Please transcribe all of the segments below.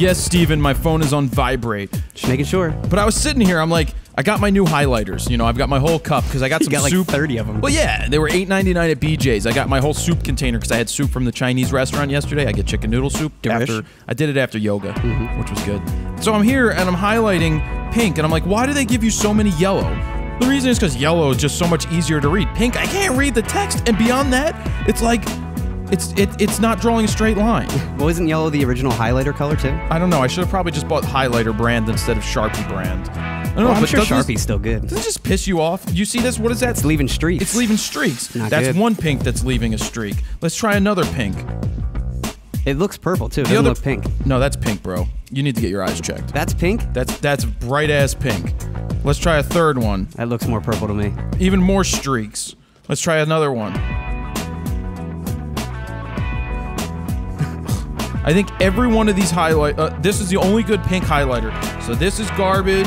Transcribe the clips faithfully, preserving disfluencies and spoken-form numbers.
Yes, Steven, my phone is on vibrate. Just making sure. But I was sitting here, I'm like, I got my new highlighters. You know, I've got my whole cup because I got some you got soup. Like thirty of them. Well, yeah, they were eight ninety-nine at B J's. I got my whole soup container because I had soup from the Chinese restaurant yesterday. I get chicken noodle soup. After, I did it after yoga, mm-hmm. which was good. So I'm here and I'm highlighting pink, and I'm like, why do they give you so many yellow? The reason is because yellow is just so much easier to read. Pink, I can't read the text, and beyond that, it's like. It's it, it's not drawing a straight line. Well, isn't yellow the original highlighter color, too? I don't know. I should have probably just bought highlighter brand instead of Sharpie brand. I don't well, know, I'm but sure Sharpie's still good. Doesn't it just piss you off? You see this? What is that? It's leaving streaks. It's leaving streaks. Not that's good. One pink that's leaving a streak. Let's try another pink. It looks purple, too. It doesn't other, look pink. No, that's pink, bro. You need to get your eyes checked. That's pink? That's, that's bright-ass pink. Let's try a third one. That looks more purple to me. Even more streaks. Let's try another one. I think every one of these highlight. Uh, this is the only good pink highlighter. So this is garbage.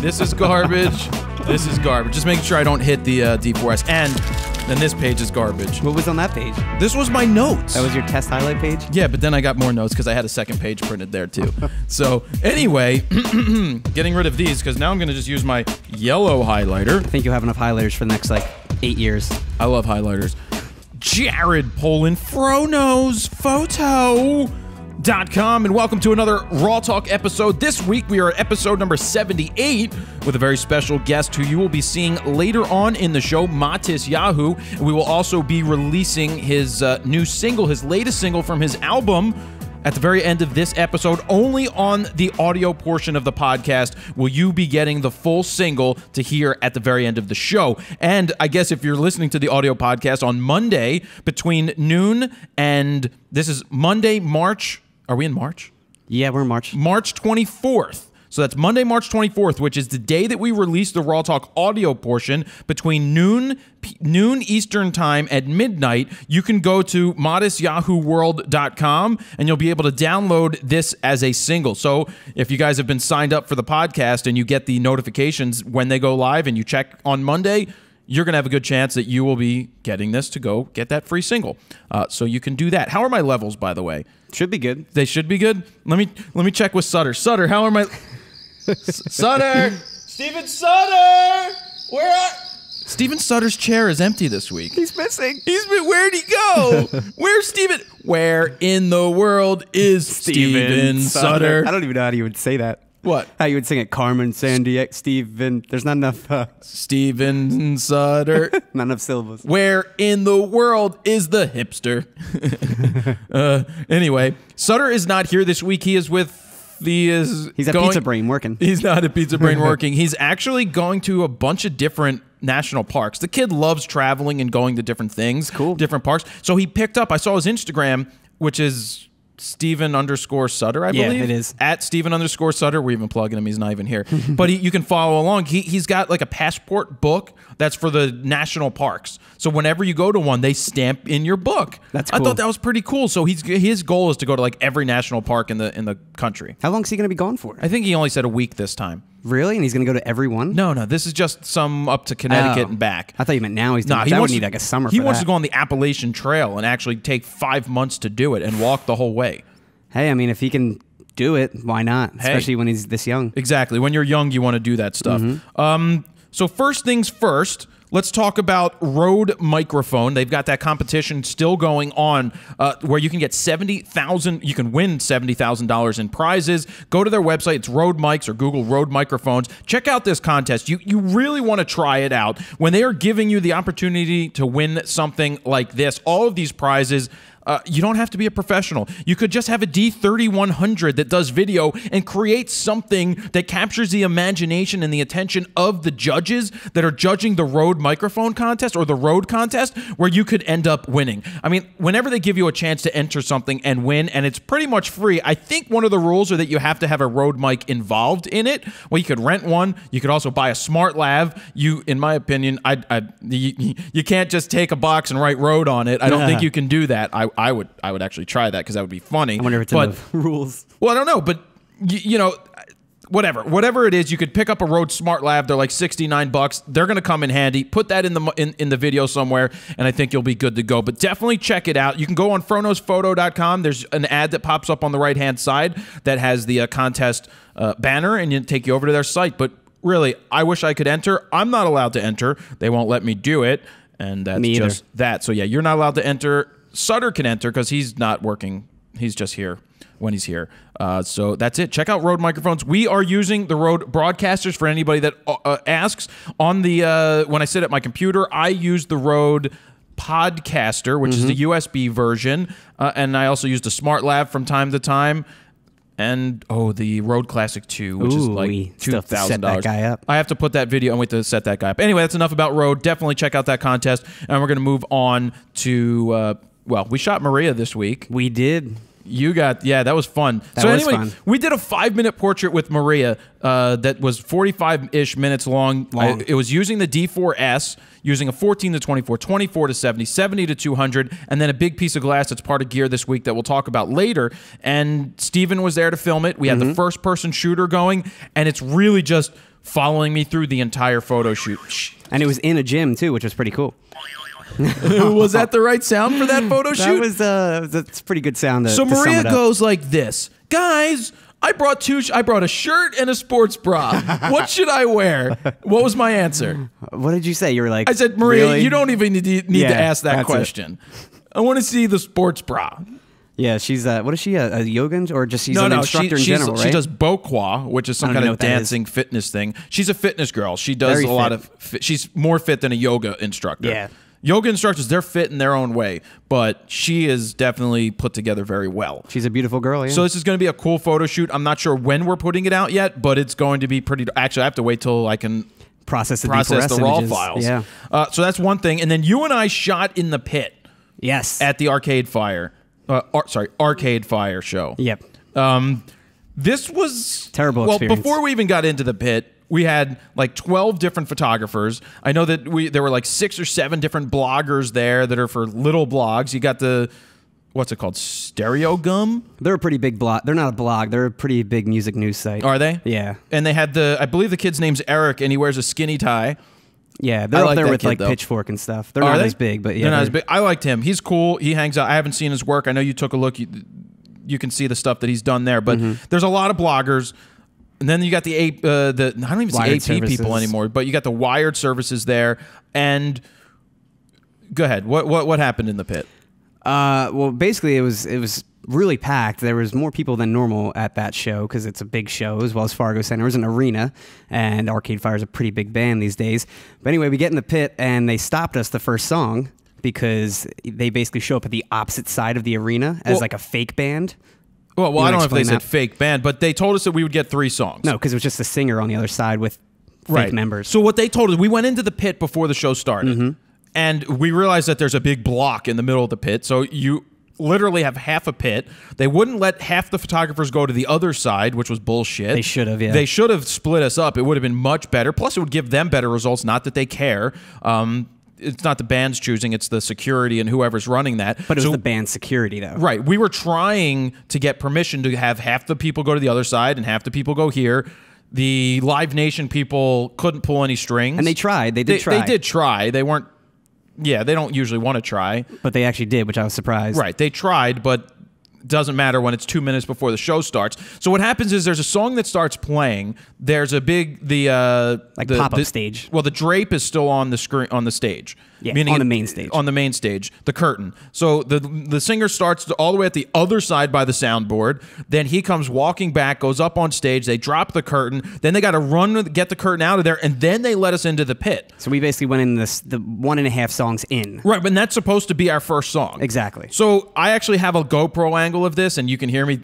This is garbage. This is garbage. Just making sure I don't hit the uh, D four S. And then this page is garbage. What was on that page? This was my notes. That was your test highlight page? Yeah, but then I got more notes because I had a second page printed there too. So anyway, getting rid of these because now I'm going to just use my yellow highlighter. I think you'll have enough highlighters for the next like eight years. I love highlighters. Jared Polin, froknowsphoto dot com, and welcome to another Raw Talk episode. This week we are at episode number seventy-eight with a very special guest who you will be seeing later on in the show, Matisyahu. We will also be releasing his uh, new single, his latest single from his album, at the very end of this episode. Only on the audio portion of the podcast will you be getting the full single to hear at the very end of the show. And I guess if you're listening to the audio podcast on Monday between noon and this is Monday, March. Are we in March? Yeah, we're in March. March twenty-fourth. So that's Monday, March twenty-fourth, which is the day that we release the Raw Talk audio portion between noon noon Eastern time at midnight. You can go to matisyahu world dot com and you'll be able to download this as a single. So if you guys have been signed up for the podcast and you get the notifications when they go live and you check on Monday, you're going to have a good chance that you will be getting this to go get that free single. Uh, so you can do that. How are my levels, by the way? Should be good. They should be good? Let me let me check with Sutter. Sutter, how are my... Sutter! Stephen Sutter! Where are... Stephen Sutter's chair is empty this week. He's missing. He's been... Where'd he go? Where's Stephen... Where in the world is Stephen Sutter? Sutter? I don't even know how you would say that. What? How you would sing it, Carmen Sandiego, Steven. There's not enough. Uh, Steven Sutter. Not enough syllables. Where in the world is the hipster? uh, anyway, Sutter is not here this week. He is with the is. He's going, at Pizza Brain working. He's not at Pizza Brain working. He's actually going to a bunch of different national parks. The kid loves traveling and going to different things. Cool. Different parks. So he picked up. I saw his Instagram, which is. Steven underscore Sutter, I believe. Yeah, it is. At Steven underscore Sutter. We're even plugging him. He's not even here. But he, you can follow along. He, he's got like a passport book that's for the national parks. So whenever you go to one, they stamp in your book. That's cool. I thought that was pretty cool. So he's, his goal is to go to like every national park in the in the country. How long is he going to be gone for? I think he only said a week this time. Really? And he's going to go to every one? No, no. This is just some up to Connecticut oh. and back. I thought you meant now he's doing nah, he that wants, would need like a summer He for wants that. to go on the Appalachian Trail and actually take five months to do it and walk the whole way. Hey, I mean, if he can do it, why not? Hey. Especially when he's this young. Exactly. When you're young, you want to do that stuff. Mm-hmm. um, so first things first, let's talk about Rode microphone. They've got that competition still going on uh, where you can get seventy thousand dollars. You can win seventy thousand dollars in prizes. Go to their website. It's Rode Mics or Google Rode Microphones. Check out this contest. You, you really want to try it out. When they are giving you the opportunity to win something like this, all of these prizes, Uh, you don't have to be a professional. You could just have a D thirty-one hundred that does video and create something that captures the imagination and the attention of the judges that are judging the Rode microphone contest or the Rode contest where you could end up winning. I mean, whenever they give you a chance to enter something and win, and it's pretty much free, I think one of the rules are that you have to have a Rode mic involved in it. Well, you could rent one. You could also buy a smart lav. You, in my opinion, I, I, you, you can't just take a box and write Rode on it. I don't yeah. think you can do that. I I would I would actually try that because that would be funny. I wonder if it's but, in the rules. Well, I don't know, but, you know, whatever, whatever it is, you could pick up a Rode Smart Lab. They're like sixty-nine bucks. They're going to come in handy. Put that in the in, in the video somewhere, and I think you'll be good to go. But definitely check it out. You can go on froknowsphoto dot com. There's an ad that pops up on the right-hand side that has the uh, contest uh, banner, and it'll take you over to their site. But really, I wish I could enter. I'm not allowed to enter. They won't let me do it, and that's just that. So yeah, you're not allowed to enter. Sutter can enter because he's not working. He's just here when he's here. Uh, so that's it. Check out Rode microphones. We are using the Rode broadcasters for anybody that uh, asks. On the uh, when I sit at my computer, I use the Rode Podcaster, which mm-hmm. is the U S B version, uh, and I also use the Smart Lab from time to time. And, oh, the Rode Classic two, which Ooh, is like two thousand dollars. Set that guy up. I have to put that video and wait to set that guy up. Anyway, that's enough about Rode. Definitely check out that contest. And we're going to move on to, uh, well, we shot Maria this week. We did. You got, yeah, that was fun. That so was anyway, fun. We did a five-minute portrait with Maria uh, that was forty-five-ish minutes long. long. I, it was using the D four S, using a fourteen to twenty-four, twenty-four to seventy, seventy to two hundred, and then a big piece of glass that's part of gear this week that we'll talk about later. And Stephen was there to film it. We had mm-hmm. the first-person shooter going, and it's really just following me through the entire photo shoot. And it was in a gym, too, which was pretty cool. Was that the right sound for that photo shoot? That was uh, that's pretty good sound. To, so Maria to goes like this, guys. I brought two. Sh I brought a shirt and a sports bra. What should I wear? What was my answer? What did you say? You were like, I said, Maria, really? You don't even need, need yeah, to ask that question. It. I want to see the sports bra. Yeah, she's uh, what is she a, a yoga or just she's no, an no, instructor she, in she's, general, right? She does Bokwa, which is some kind of dancing fitness thing. She's a fitness girl. She does Very a fit. lot of. Fi she's more fit than a yoga instructor. Yeah. Yoga instructors, they're fit in their own way, but she is definitely put together very well. She's a beautiful girl, yeah. So this is going to be a cool photo shoot. I'm not sure when we're putting it out yet, but it's going to be pretty... Actually, I have to wait till I can process the, process the raw images. files. Yeah. Uh, so that's one thing. And then you and I shot in the pit. Yes. At the Arcade Fire. Uh, ar sorry, Arcade Fire show. Yep. Um, this was... Terrible well, experience. Well, before we even got into the pit... We had like twelve different photographers. I know that we there were like six or seven different bloggers there that are for little blogs. You got the, what's it called, Stereogum? They're a pretty big blog. They're not a blog. They're a pretty big music news site. Are they? Yeah. And they had the, I believe the kid's name's Eric, and he wears a skinny tie. Yeah, they're I up like there with kid, like though. Pitchfork and stuff. They're are not they? as big, but yeah. They're not as big. I liked him. He's cool. He hangs out. I haven't seen his work. I know you took a look. You, you can see the stuff that he's done there. But mm-hmm. there's a lot of bloggers. And then you got the A P, uh, the I don't even see A P services. people anymore, but you got the Wired services there. And go ahead, what what what happened in the pit? Uh, well, basically it was it was really packed. There was more people than normal at that show because it's a big show, as well as Fargo Center. It was an arena, and Arcade Fire is a pretty big band these days. But anyway, we get in the pit, and they stopped us the first song because they basically show up at the opposite side of the arena as well, like a fake band. Well, well, I don't know if they said fake band, but they told us that we would get three songs. No, because it was just a singer on the other side with fake members. So what they told us, we went into the pit before the show started, mm-hmm. and we realized that there's a big block in the middle of the pit, so you literally have half a pit. They wouldn't let half the photographers go to the other side, which was bullshit. They should have, yeah. They should have split us up. It would have been much better. Plus, it would give them better results, not that they care. Um It's not the band's choosing, it's the security and whoever's running that. But it was so, the band's security, though. Right. We were trying to get permission to have half the people go to the other side and half the people go here. The Live Nation people couldn't pull any strings. And they tried. They did they, try. They did try. They weren't... Yeah, they don't usually want to try. But they actually did, which I was surprised. Right. They tried, but it doesn't matter when it's two minutes before the show starts. So what happens is there's a song that starts playing. There's a big the uh, like the, pop up the, stage. Well, the drape is still on the screen on the stage, yeah, meaning on the main stage. On the main stage, the curtain. So the the singer starts to, all the way at the other side by the soundboard. Then he comes walking back, goes up on stage. They drop the curtain. Then they got to run get the curtain out of there, and then they let us into the pit. So we basically went in this the one and a half songs in. Right, but that's supposed to be our first song. Exactly. So I actually have a GoPro angle of this, and you can hear me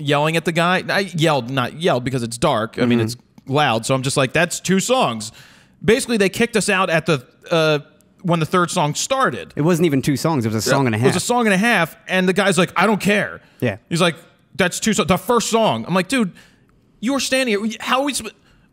yelling at the guy. I yelled, not yelled, because it's dark. Mm-hmm. I mean, it's loud, so I'm just like, that's two songs. Basically, they kicked us out at the uh, when the third song started. It wasn't even two songs. It was a song and a half. It was a song and a half, and the guy's like, I don't care. Yeah. He's like, that's two songs. The first song. I'm like, dude, you were standing here. How are we...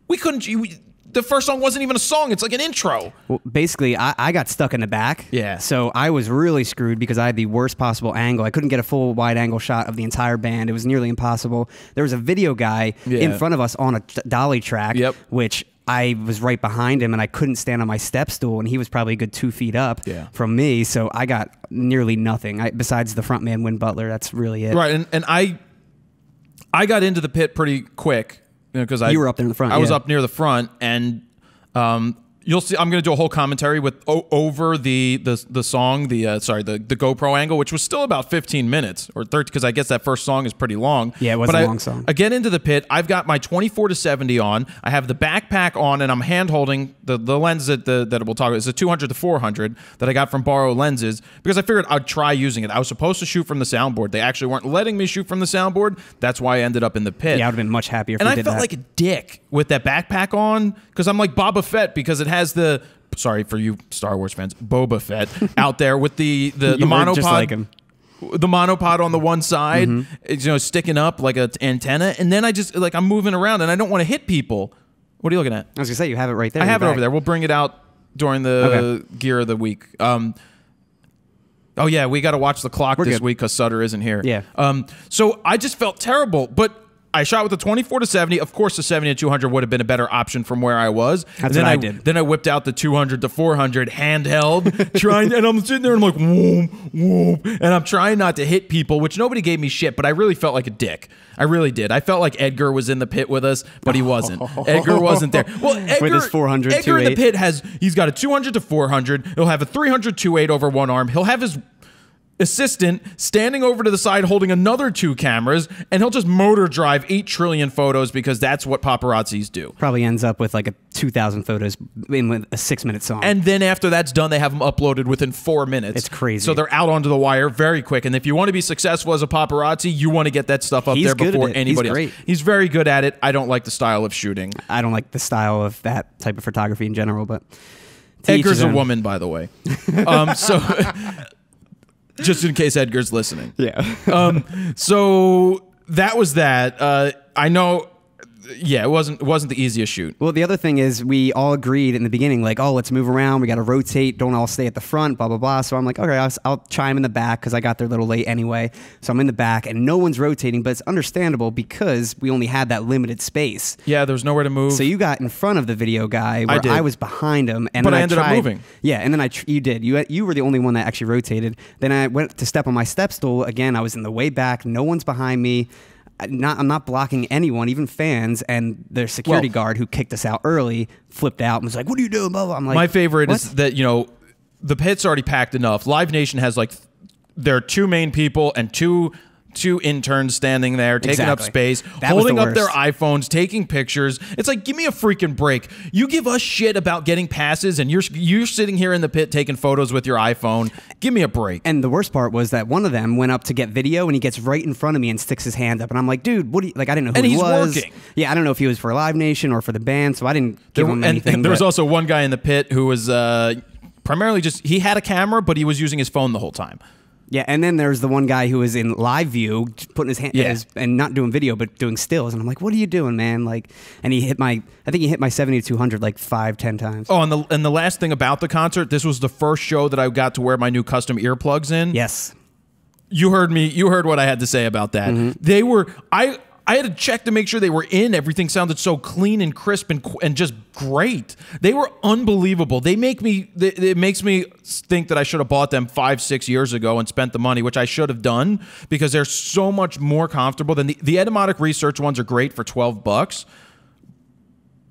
We couldn't... We, the first song wasn't even a song. It's like an intro. Well, basically, I, I got stuck in the back. Yeah. So I was really screwed because I had the worst possible angle. I couldn't get a full wide angle shot of the entire band. It was nearly impossible. There was a video guy yeah. in front of us on a dolly track, yep. which I was right behind him, and I couldn't stand on my step stool, and he was probably a good two feet up yeah. from me. So I got nearly nothing. I, besides the front man, Win Butler, that's really it. Right, and, and I, I got into the pit pretty quick. Because you know, I, you were up there in the front. I yeah. was up near the front, and um, you'll see. I'm going to do a whole commentary with o over the the the song, the uh, sorry, the the GoPro angle, which was still about fifteen minutes or thirty, because I guess that first song is pretty long. Yeah, it was but a I, long song. I get into the pit. I've got my twenty-four to seventy on. I have the backpack on, and I'm hand holding the the lens that the that we'll talk about is the two hundred to four hundred that I got from Borrow Lenses, because I figured I'd try using it. I was supposed to shoot from the soundboard. They actually weren't letting me shoot from the soundboard. That's why I ended up in the pit. Yeah, I'd have been much happier. If and we I did felt that. like a dick with that backpack on, because I'm like Boba Fett, because it had has the, sorry for you Star Wars fans, Boba Fett out there with the the, the monopod, just like him. the monopod on the one side, mm-hmm. it's, you know, sticking up like an antenna, and then I just like I'm moving around and I don't want to hit people. What are you looking at? I was gonna say you have it right there. I have it back. over there. We'll bring it out during the okay. gear of the week. Um, oh yeah, we got to watch the clock We're this good. week because Sutter isn't here. Yeah. Um, so I just felt terrible, but I shot with the twenty-four to seventy. Of course, the seventy to two hundred would have been a better option from where I was. That's then what I, I did. Then I whipped out the two hundred to four hundred handheld, trying, and I'm sitting there and I'm like, whoop, whoop, and I'm trying not to hit people, which nobody gave me shit, but I really felt like a dick. I really did. I felt like Edgar was in the pit with us, but he wasn't. Edgar wasn't there. Well, Edgar, with his four hundred, Edgar in the pit has, he's got a two hundred to four hundred. He'll have a three hundred to two eight over one arm. He'll have his assistant standing over to the side holding another two cameras, and he'll just motor drive eight trillion photos because that's what paparazzis do. Probably ends up with like a two thousand photos in a six minute song. And then after that's done, they have them uploaded within four minutes. It's crazy. So they're out onto the wire very quick. And if you want to be successful as a paparazzi, you want to get that stuff up He's there before anybody He's great. else. He's very good at it. I don't like the style of shooting. I don't like the style of that type of photography in general. But Edgar's a woman, by the way. Um, so. Just in case Edgar's listening. Yeah. um, so that was that. Uh, I know. Yeah, it wasn't wasn't the easiest shoot. Well, the other thing is we all agreed in the beginning, like, oh, let's move around. We got to rotate. Don't all stay at the front, blah, blah, blah. So I'm like, okay, I'll, I'll chime in the back because I got there a little late anyway. So I'm in the back and no one's rotating, but it's understandable because we only had that limited space. Yeah, there was nowhere to move. So you got in front of the video guy where I, did. I was behind him. And but then I ended I tried, up moving. Yeah, and then I tr you did. You, you were the only one that actually rotated. Then I went to step on my step stool. Again, I was in the way back. No one's behind me. Not, I'm not blocking anyone, even fans, and their security well, guard who kicked us out early flipped out and was like, "What are you doing?" Blah, blah. I'm like, my favorite what? is that, you know, the pit's already packed enough. Live Nation has like their two main people and two two interns standing there taking exactly. up space, that holding up their iPhones, taking pictures. It's like, give me a freaking break. You give us shit about getting passes and you're you're sitting here in the pit taking photos with your iPhone. Give me a break. And the worst part was that one of them went up to get video and he gets right in front of me and sticks his hand up and I'm like, dude, what do you, like I didn't know who and he he's was. Working. Yeah, I don't know if he was for Live Nation or for the band, so I didn't give there, him anything. And there was also one guy in the pit who was uh, primarily just, he had a camera, but he was using his phone the whole time. Yeah, and then there's the one guy who is in live view, putting his hand yeah. his, and not doing video, but doing stills. And I'm like, "What are you doing, man?" Like, and he hit my, I think he hit my seventy to two hundred like five, ten times. Oh, and the and the last thing about the concert, this was the first show that I got to wear my new custom earplugs in. Yes, you heard me. You heard what I had to say about that. Mm-hmm. They were, I I had to check to make sure they were in. Everything sounded so clean and crisp and and just great. They were unbelievable. They make me, they, it makes me think that I should have bought them five, six years ago and spent the money, which I should have done, because they're so much more comfortable than the, the Etymotic Research ones are great for twelve bucks.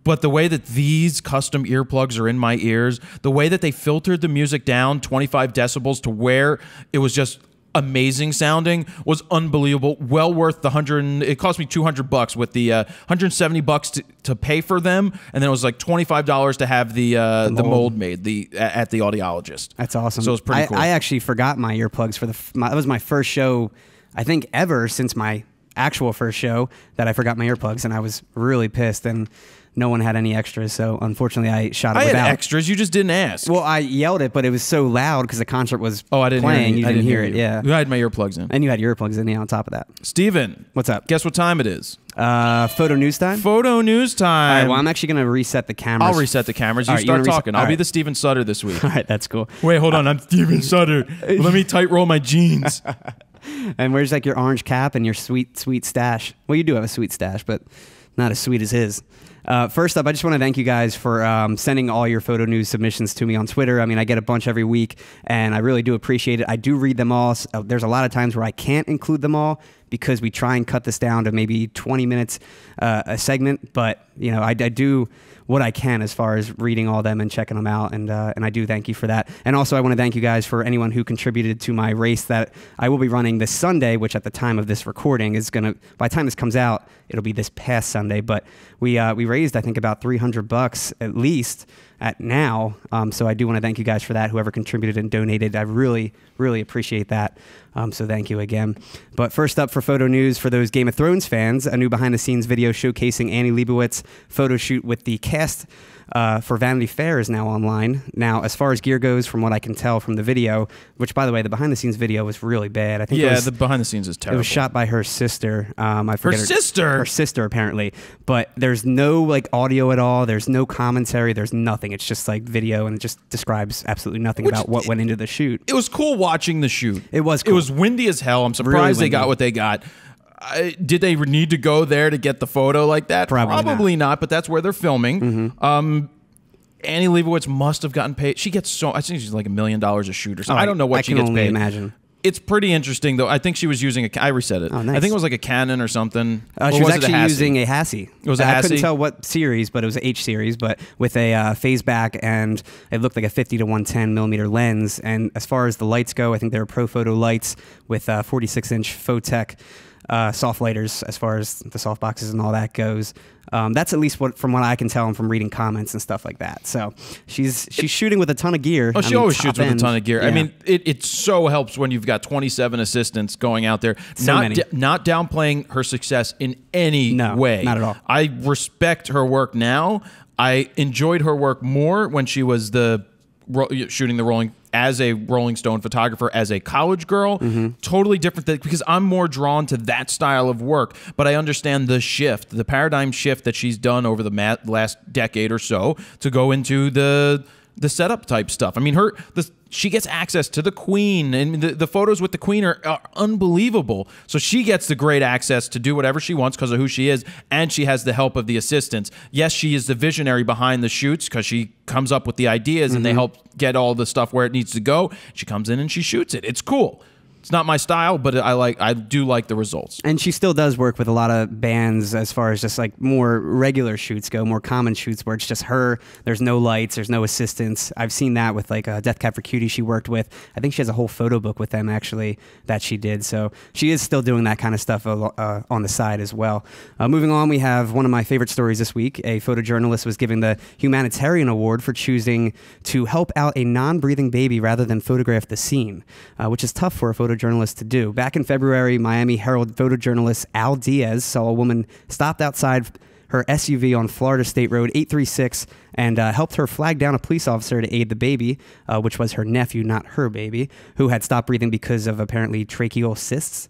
But the way that these custom earplugs are in my ears, the way that they filtered the music down twenty-five decibels to where it was just amazing sounding was unbelievable. Well worth the hundred. It cost me two hundred bucks with the uh, hundred seventy bucks to, to pay for them, and then it was like twenty five dollars to have the uh, the, mold. the mold made the at the audiologist. That's awesome. So it was pretty I, cool. I actually forgot my earplugs for the. My, that was my first show, I think ever since my actual first show that I forgot my earplugs, and I was really pissed. And no one had any extras, so unfortunately I shot it I without. I had extras, you just didn't ask. Well, I yelled it, but it was so loud because the concert was oh, I didn't playing, hear you. you didn't, didn't hear, hear it, you. yeah. I had my earplugs in. And you had your earplugs in, yeah, on top of that. Steven. What's up? Guess what time it is? Uh, photo news time? Photo news time. All right, well, I'm actually going to reset the cameras. I'll reset the cameras. You right, start you talking. I'll right. be the Stephen Sutter this week. All right, that's cool. Wait, hold uh, on. I'm Stephen Sutter. Let me tight roll my jeans. And where's like your orange cap and your sweet, sweet stash? Well, you do have a sweet stash, but not as sweet as his. Uh, first up, I just want to thank you guys for um, sending all your photo news submissions to me on Twitter. I mean, I get a bunch every week, and I really do appreciate it. I do read them all. So there's a lot of times where I can't include them all because we try and cut this down to maybe twenty minutes uh, a segment. But, you know, I, I do what I can as far as reading all them and checking them out, and uh, and I do thank you for that. And also, I want to thank you guys for anyone who contributed to my race that I will be running this Sunday, which at the time of this recording is going to, by the time this comes out, it'll be this past Sunday. But we uh, we raised, I think, about three hundred bucks at least at now. Um, so I do want to thank you guys for that. Whoever contributed and donated, I really, really appreciate that. Um, so thank you again. But first up for photo news, for those Game of Thrones fans, a new behind-the-scenes video showcasing Annie Leibovitz photo shoot with the cast uh, for Vanity Fair is now online. Now, as far as gear goes, from what I can tell from the video, which, by the way, the behind-the-scenes video was really bad. I think yeah, it was, the behind-the-scenes is terrible. It was shot by her sister. Um, I forget her, her sister? Her sister, apparently. But there's no like audio at all. There's no commentary. There's nothing. It's just like video, and it just describes absolutely nothing which, about what it, went into the shoot. It was cool watching the shoot. It was cool. It was It was windy as hell. I'm surprised really they got what they got. Uh, did they need to go there to get the photo like that? Probably, Probably not. not, but that's where they're filming. Mm-hmm. um, Annie Leibovitz must have gotten paid. She gets so, I think she's like a million dollars a shoot or something. Oh, I don't know what I she gets paid. I can only imagine. It's pretty interesting, though. I think she was using a... I reset it. Oh, nice. I think it was like a Canon or something. Uh, or she was, was actually a using a Hassie. It was a Hassie? I couldn't tell what series, but it was an H series, but with a uh, phase back, and it looked like a fifty to one ten millimeter lens. And as far as the lights go, I think they were Profoto lights with uh, forty-six inch Fotech uh, soft lighters as far as the soft boxes and all that goes. Um, that's at least what, from what I can tell and from reading comments and stuff like that. So she's she's shooting with a ton of gear. Oh, she I mean, always shoots end. with a ton of gear. Yeah. I mean, it, it so helps when you've got twenty-seven assistants going out there. So not many. Not downplaying her success in any no, way. Not at all. I respect her work now. I enjoyed her work more when she was the shooting the Rolling as a Rolling Stone photographer, as a college girl, mm-hmm. totally different thing, because I'm more drawn to that style of work, but I understand the shift, the paradigm shift that she's done over the ma last decade or so to go into the the setup type stuff. I mean, her the, she gets access to the Queen, and the, the photos with the Queen are, are unbelievable. So she gets the great access to do whatever she wants because of who she is, and she has the help of the assistants. Yes, she is the visionary behind the shoots because she comes up with the ideas, mm-hmm. and they help get all the stuff where it needs to go. She comes in and she shoots it. It's cool. It's not my style, but I like I do like the results. And she still does work with a lot of bands as far as just like more regular shoots go, more common shoots where it's just her. There's no lights. There's no assistants. I've seen that with like uh, Death Cab for Cutie she worked with. I think she has a whole photo book with them actually that she did. So she is still doing that kind of stuff uh, on the side as well. Uh, moving on, we have one of my favorite stories this week. A photojournalist was given the humanitarian award for choosing to help out a non-breathing baby rather than photograph the scene, uh, which is tough for a photojournalist journalists to do. Back in February, Miami Herald photojournalist Al Diaz saw a woman stopped outside her S U V on Florida State Road eight three six and uh, helped her flag down a police officer to aid the baby, uh, which was her nephew, not her baby, who had stopped breathing because of apparently tracheal cysts.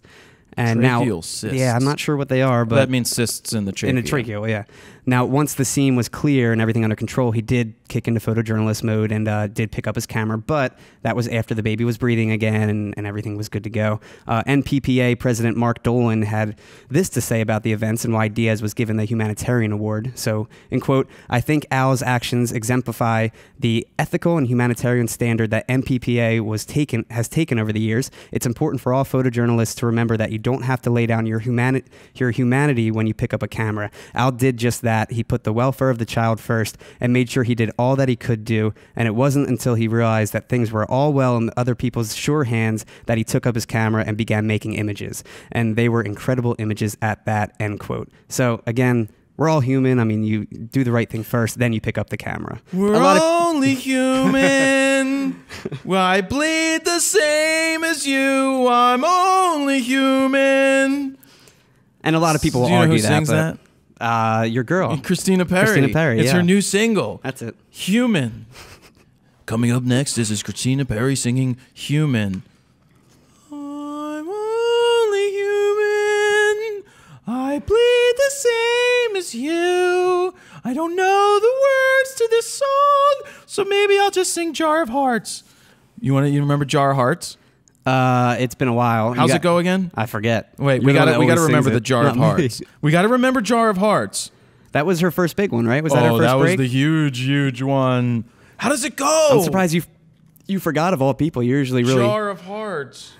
And tracheal now, cysts. Yeah, I'm not sure what they are, but well, that means cysts in the trachea. In the tracheal, yeah. Now, once the scene was clear and everything under control, he did kick into photojournalist mode and uh, did pick up his camera, but that was after the baby was breathing again and, and everything was good to go. Uh, N P P A President Mark Dolan had this to say about the events and why Diaz was given the humanitarian award. So, in quote, "I think Al's actions exemplify the ethical and humanitarian standard that N P P A was taken has taken over the years. It's important for all photojournalists to remember that you don't have to lay down your humani your humanity when you pick up a camera. Al did just that. He put the welfare of the child first and made sure he did all that he could do. And it wasn't until he realized that things were all well in other people's sure hands that he took up his camera and began making images. And they were incredible images at that," end quote. So again, we're all human. I mean, you do the right thing first, then you pick up the camera. We're a lot of only human. Well, I bleed the same as you. I'm only human. And a lot of people will argue that, but that? Uh, your girl. And Christina Perry. Christina Perry, It's yeah. her new single. That's it. Human. Coming up next, this is Christina Perry singing Human. I'm only human. I bleed the same. is you. I don't know the words to this song, so maybe I'll just sing Jar of Hearts. You want to? You remember Jar of Hearts? Uh, it's been a while. How's got, it go again? I forget. Wait, You're we got we got to remember the Jar of Hearts. We got to remember Jar of Hearts. That was her first big one, right? Was oh, that her first that break? That was the huge, huge one. How does it go? I'm surprised you you forgot of all people. You're usually really Jar of Hearts.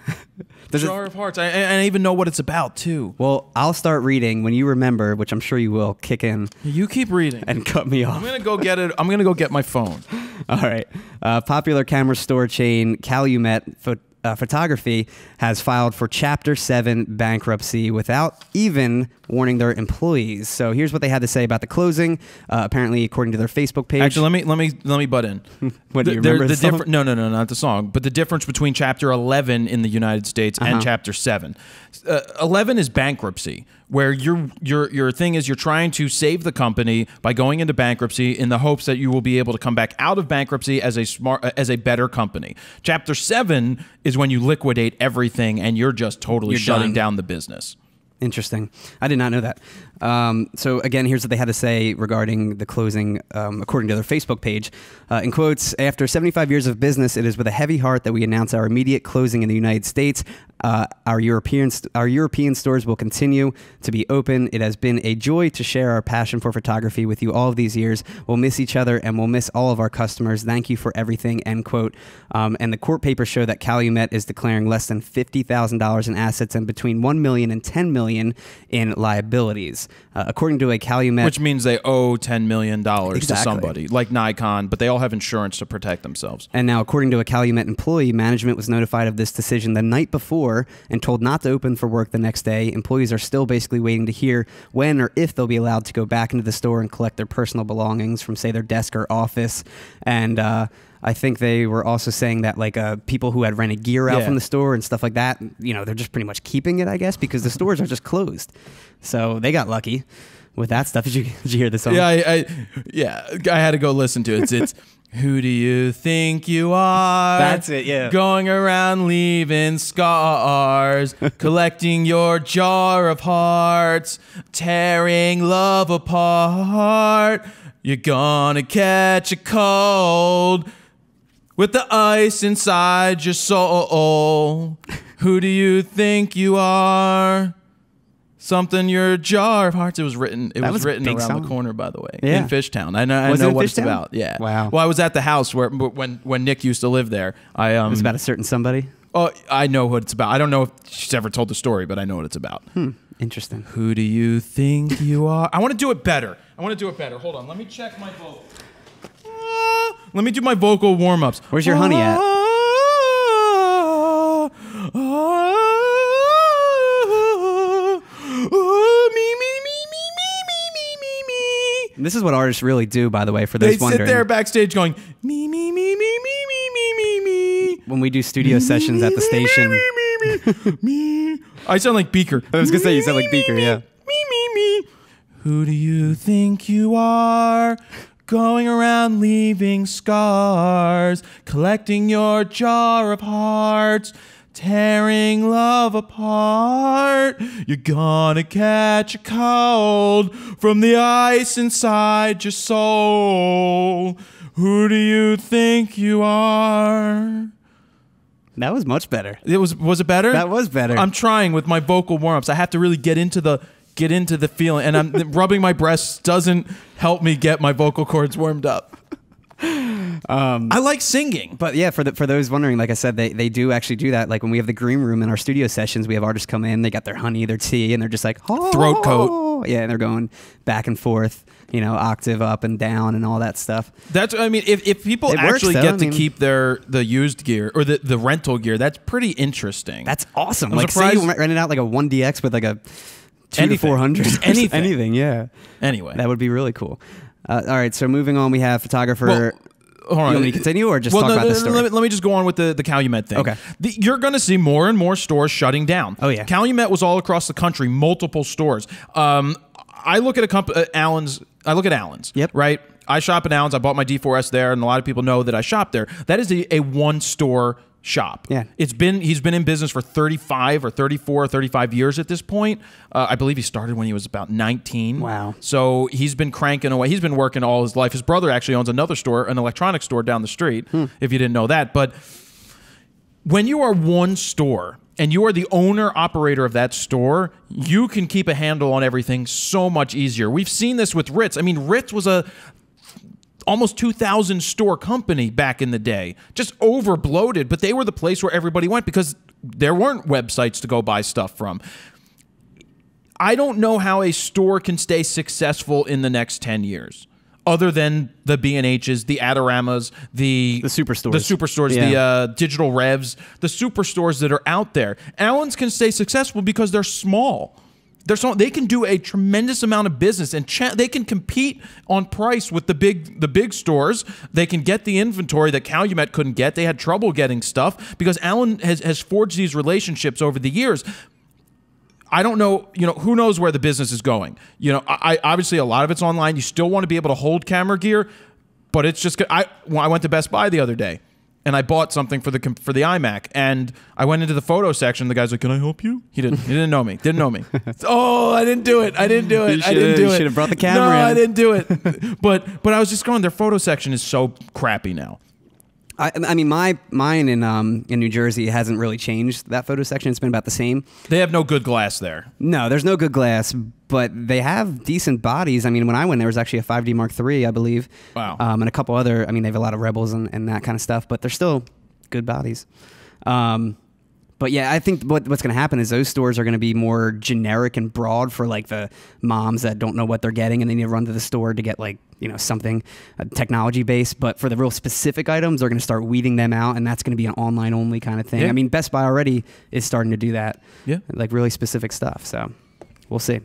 Jar it... of Hearts. I, I, I even know what it's about too. Well, I'll start reading when you remember, which I'm sure you will. Kick in. You keep reading and cut me off. I'm gonna go get it. I'm gonna go get my phone. All right. Uh, popular camera store chain Calumet Ph uh, Photography has filed for Chapter seven bankruptcy without even warning their employees. So here's what they had to say about the closing. Uh, apparently, according to their Facebook page. Actually, let me let me let me butt in. What do you the, remember? The the no, no, no, not the song, but the difference between Chapter eleven in the United States uh-huh. and Chapter seven. Uh, eleven is bankruptcy, where your your your thing is you're trying to save the company by going into bankruptcy in the hopes that you will be able to come back out of bankruptcy as a smart uh, as a better company. Chapter seven is when you liquidate everything and you're just totally you're shutting done. down the business. Interesting. I did not know that. Um, so again, here's what they had to say regarding the closing, um, according to their Facebook page. Uh, in quotes, after seventy-five years of business, it is with a heavy heart that we announce our immediate closing in the United States. Uh, our, European st our European stores will continue to be open. It has been a joy to share our passion for photography with you all of these years. We'll miss each other and we'll miss all of our customers. Thank you for everything, end quote. Um, and the court papers show that Calumet is declaring less than fifty thousand dollars in assets and between one million dollars and ten million dollars in liabilities, uh, according to a Calumet, which means they owe ten million dollars exactly. to somebody like Nikon, but they all have insurance to protect themselves. And now, according to a Calumet employee, management was notified of this decision the night before and told not to open for work the next day. Employees are still basically waiting to hear when or if they'll be allowed to go back into the store and collect their personal belongings from, say, their desk or office. And uh, I think they were also saying that, like, uh, people who had rented gear out yeah. from the store and stuff like that, you know, they're just pretty much keeping it, I guess, because the stores are just closed. So they got lucky with that stuff. Did you, did you hear the song? Yeah, I, I, yeah, I had to go listen to it. It's, it's who do you think you are? That's it, yeah. Going around leaving scars, collecting your jar of hearts, tearing love apart. You're gonna catch a cold with the ice inside your soul. Who do you think you are? Something your jar of hearts. It was written. It was, was written around song. the corner, by the way, yeah. in Fishtown. I know. I was know it what Fishtown? it's about. Yeah. Wow. Well, I was at the house where when when Nick used to live there. I um. It was about a certain somebody. Oh, I know what it's about. I don't know if she's ever told the story, but I know what it's about. Hmm. Interesting. Who do you think you are? I want to do it better. I want to do it better. Hold on. Let me check my vocal. Let me do my vocal warm-ups. Where's your honey at? This is what artists really do, by the way, for those wondering. They sit there backstage going, me, me, me, me, me, me, me, me. When we do studio sessions at the station. I sound like Beaker. I was going to say you sound like Beaker, yeah. Who do you think you are? Going around leaving scars, collecting your jar of hearts, tearing love apart. You're gonna catch a cold from the ice inside your soul. Who do you think you are? That was much better. It was was it better? That was better. I'm trying with my vocal warm-ups. I have to really get into the Get into the feeling, and I'm rubbing my breasts doesn't help me get my vocal cords warmed up. Um, I like singing, but yeah, for the, for those wondering, like I said, they they do actually do that. Like when we have the green room in our studio sessions, we have artists come in, they got their honey, their tea, and they're just like oh. throat coat, yeah, and they're going back and forth, you know, octave up and down and all that stuff. That's I mean, if if people it actually works, get I mean, to keep their the used gear or the the rental gear, that's pretty interesting. That's awesome. I'm like surprised. Say you rented out like a one D X with like a two to four hundred. Anything. Anything, yeah. Anyway. That would be really cool. Uh, all right, so moving on, we have photographer... Well, hold on. You want me to continue or just well, talk no, about no, this story? Let me, let me just go on with the, the Calumet thing. Okay. The, you're going to see more and more stores shutting down. Oh, yeah. Calumet was all across the country, multiple stores. Um, I look at a comp uh, Allen's... I look at Allen's, yep. right? I shop at Allen's. I bought my D four S there, and a lot of people know that I shop there. That is a, a one-store shop. Yeah. It's been, he's been in business for thirty-five or thirty-four or thirty-five years at this point. Uh, I believe he started when he was about nineteen. Wow. So he's been cranking away. He's been working all his life. His brother actually owns another store, an electronics store down the street, hmm. if you didn't know that. But when you are one store and you are the owner operator of that store, you can keep a handle on everything so much easier. We've seen this with Ritz. I mean, Ritz was a almost two thousand store company back in the day, just overbloated, but they were the place where everybody went because there weren't websites to go buy stuff from. I don't know how a store can stay successful in the next ten years, other than the B and H's, the Adoramas, the, the superstores, the, superstores, yeah. the uh, digital revs, the superstores that are out there. Allen's can stay successful because they're small. They're so, they can do a tremendous amount of business, and cha they can compete on price with the big the big stores. They can get the inventory that Calumet couldn't get. They had trouble getting stuff because Allen has, has forged these relationships over the years. I don't know, you know, who knows where the business is going. You know, I, I obviously a lot of it's online. You still want to be able to hold camera gear, but it's just I when I went to Best Buy the other day, and I bought something for the for the iMac, and I went into the photo section. The guy's like, "Can I help you?" He didn't. He didn't know me. Didn't know me. Oh, I didn't do it. I didn't do it. I didn't do it. You should have brought the camera. No, in. I didn't do it. But but I was just going. Their photo section is so crappy now. I, I mean, my mine in um in New Jersey hasn't really changed. That photo section, it's been about the same. They have no good glass there. No, there's no good glass, but they have decent bodies. I mean, when I went, there was actually a five D Mark three, I believe. Wow. Um, and a couple other. I mean, they have a lot of Rebels and, and that kind of stuff, but they're still good bodies. Um, but yeah, I think what, what's going to happen is those stores are going to be more generic and broad for like the moms that don't know what they're getting and they need to run to the store to get like, you know, something uh, technology based. But for the real specific items, they're going to start weeding them out, and that's going to be an online only kind of thing. Yeah. I mean, Best Buy already is starting to do that. Yeah. Like really specific stuff. So we'll see.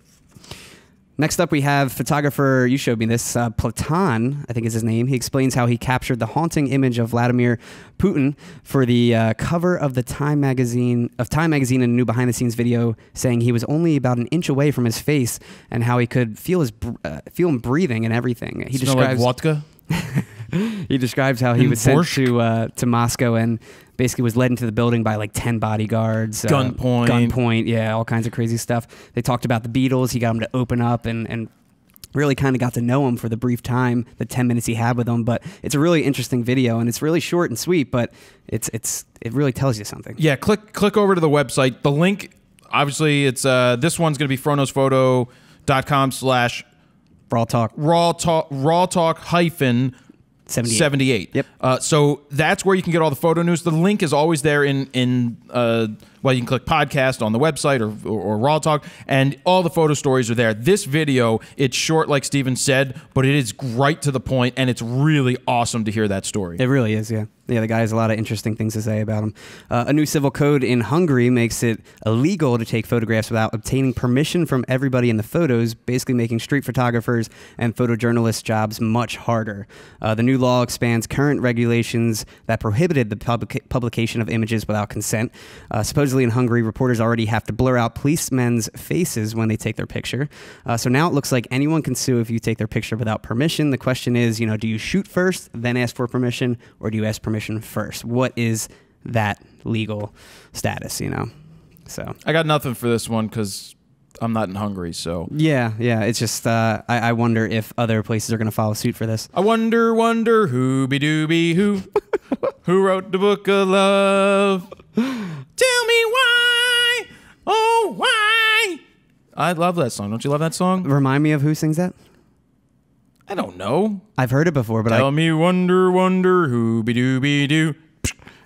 Next up, we have photographer, you showed me this, uh, Platon, I think is his name. He explains how he captured the haunting image of Vladimir Putin for the uh, cover of the Time magazine, of Time magazine in a new behind-the-scenes video, saying he was only about an inch away from his face and how he could feel his uh, feel him breathing and everything. He Smell describes like vodka. He describes how he in was Borsk? sent to uh, to Moscow and basically was led into the building by like ten bodyguards. Gunpoint. Uh, gunpoint, yeah, all kinds of crazy stuff. They talked about the Beatles. He got them to open up and, and really kind of got to know him for the brief time, the ten minutes he had with them. But it's a really interesting video, and it's really short and sweet, but it's it's it really tells you something. Yeah, click, click over to the website. The link, obviously, it's uh, this one's going to be froknowsphoto.com slash Raw Talk. Raw Talk, Raw Talk hyphen seventy-eight. Yep. Uh, so that's where you can get all the photo news. The link is always there in, in uh, well, you can click podcast on the website or, or, or Raw Talk, and all the photo stories are there. This video, it's short, like Steven said, but it is right to the point, and it's really awesome to hear that story. It really is, yeah. Yeah, the guy has a lot of interesting things to say about him. Uh, a new civil code in Hungary makes it illegal to take photographs without obtaining permission from everybody in the photos, basically making street photographers and photojournalists' jobs much harder. Uh, the new law expands current regulations that prohibited the public publication of images without consent. Uh, supposedly in Hungary, reporters already have to blur out policemen's faces when they take their picture. Uh, so now it looks like anyone can sue if you take their picture without permission. The question is, you know, do you shoot first, then ask for permission, or do you ask permission first? What is that legal status, you know? So I got nothing for this one because I'm not in Hungary, so yeah, yeah. It's just uh, I, I wonder if other places are going to follow suit for this. I wonder, wonder who be dooby who, who wrote the book of love? Tell me why, oh why? I love that song. Don't you love that song? Remind me of who sings that. I don't know. I've heard it before, but Tell I... Tell me wonder, wonder, hooby-dooby-doo.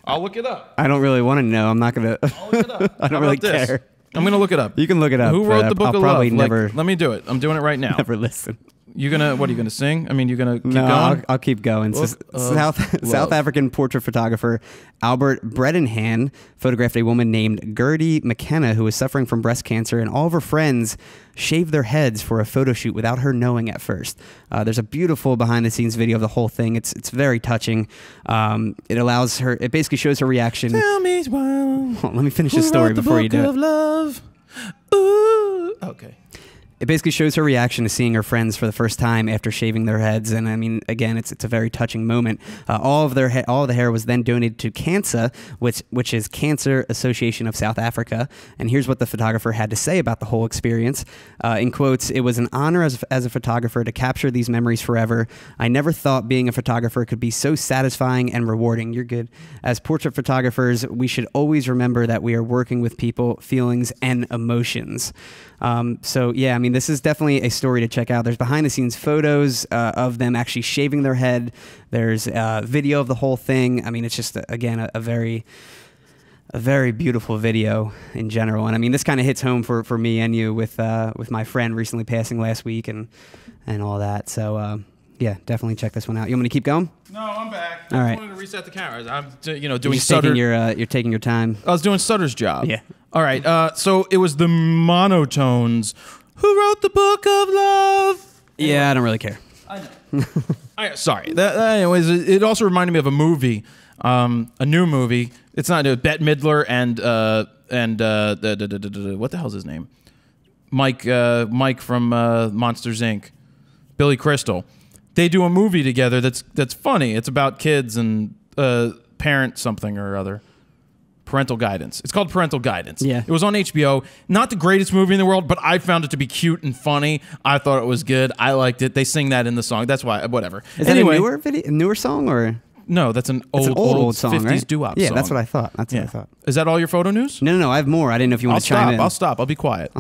I'll look it up. I don't really want to know. I'm not going to... I'll look it up. I don't really this? care. I'm going to look it up. You can look it up. Who wrote the book I'll of probably love? Never... Like, let me do it. I'm doing it right now. Never listen. You gonna? What, are you going to sing? I mean, you're going to keep no, going? I'll, I'll keep going. So, South, South African portrait photographer Albert Bredenhan photographed a woman named Gertie McKenna who was suffering from breast cancer, and all of her friends shaved their heads for a photo shoot without her knowing at first. Uh, there's a beautiful behind-the-scenes video of the whole thing. It's it's very touching. Um, it allows her... It basically shows her reaction. Tell me why. Well, let me finish this story before you do it. Love? Ooh. Okay. It basically shows her reaction to seeing her friends for the first time after shaving their heads, and I mean, again, it's it's a very touching moment. Uh, all of their all of the hair was then donated to CANSA, which which is Cancer Association of South Africa. And here's what the photographer had to say about the whole experience. Uh, in quotes, "It was an honor as as a photographer to capture these memories forever. I never thought being a photographer could be so satisfying and rewarding." You're good. "As portrait photographers, we should always remember that we are working with people, feelings, and emotions." Um, so yeah, I mean, this is definitely a story to check out. There's behind the scenes photos uh, of them actually shaving their head. There's uh, video of the whole thing. I mean, it's just, again, a, a very, a very beautiful video in general. And I mean, this kind of hits home for, for me and you with, uh, with my friend recently passing last week and, and all that. So, um, yeah, definitely check this one out. You want me to keep going? No, I'm back. All right. I wanted to reset the cameras. I'm, you know, doing you're Sutter. Taking your, uh, you're taking your time. I was doing Sutter's job. Yeah. All right. Uh, so it was the Monotones who wrote the Book of Love. Anyway, yeah, I don't really care. I know. I, sorry. That, that anyways, it also reminded me of a movie, um, a new movie. It's not new. Bette Midler and uh, and uh, the, the, the, the, the, what the hell's his name? Mike uh, Mike from uh, Monsters Incorporated. Billy Crystal. They do a movie together that's that's funny. It's about kids and uh, parent something or other. Parental Guidance. It's called Parental Guidance. Yeah. It was on H B O. Not the greatest movie in the world, but I found it to be cute and funny. I thought it was good. I liked it. They sing that in the song. That's why. Whatever. Is anyway, that a newer video, newer song or? No, that's an old, an old, old song, fifties right? doo-wop yeah, song. Yeah, that's what I thought. That's yeah. what I thought. Is that all your photo news? No, no, no. I have more. I didn't know if you want to chime in. I'll stop. I'll be quiet.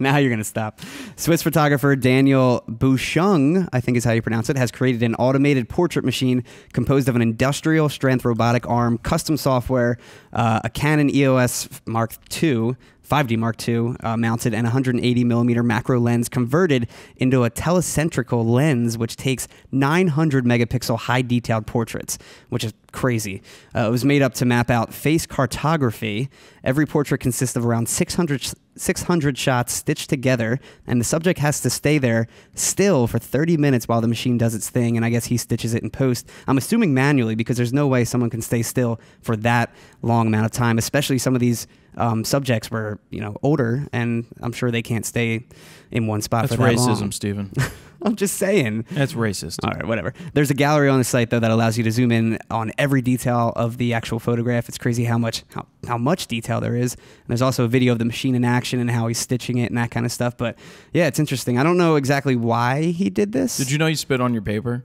Now you're going to stop. Swiss photographer Daniel Bouchung, I think is how you pronounce it, has created an automated portrait machine composed of an industrial strength robotic arm, custom software, uh, a Canon E O S Mark two, five D Mark two uh, mounted, and one hundred eighty millimeter macro lens converted into a telecentrical lens, which takes nine hundred megapixel high detailed portraits, which is crazy. Uh, it was made up to map out face cartography. Every portrait consists of around six hundred shots stitched together, and the subject has to stay there still for thirty minutes while the machine does its thing, and I guess he stitches it in post. I'm assuming manually, because there's no way someone can stay still for that long amount of time, especially some of these um, subjects were, you know, older, and I'm sure they can't stay in one spot That's for that racism, long. That's racism, Stephen. I'm just saying. That's racist. All right, whatever. There's a gallery on the site, though, that allows you to zoom in on every detail of the actual photograph. It's crazy how much how, how much detail there is. And there's also a video of the machine in action and how he's stitching it and that kind of stuff. But, yeah, it's interesting. I don't know exactly why he did this. Did you know you spit on your paper?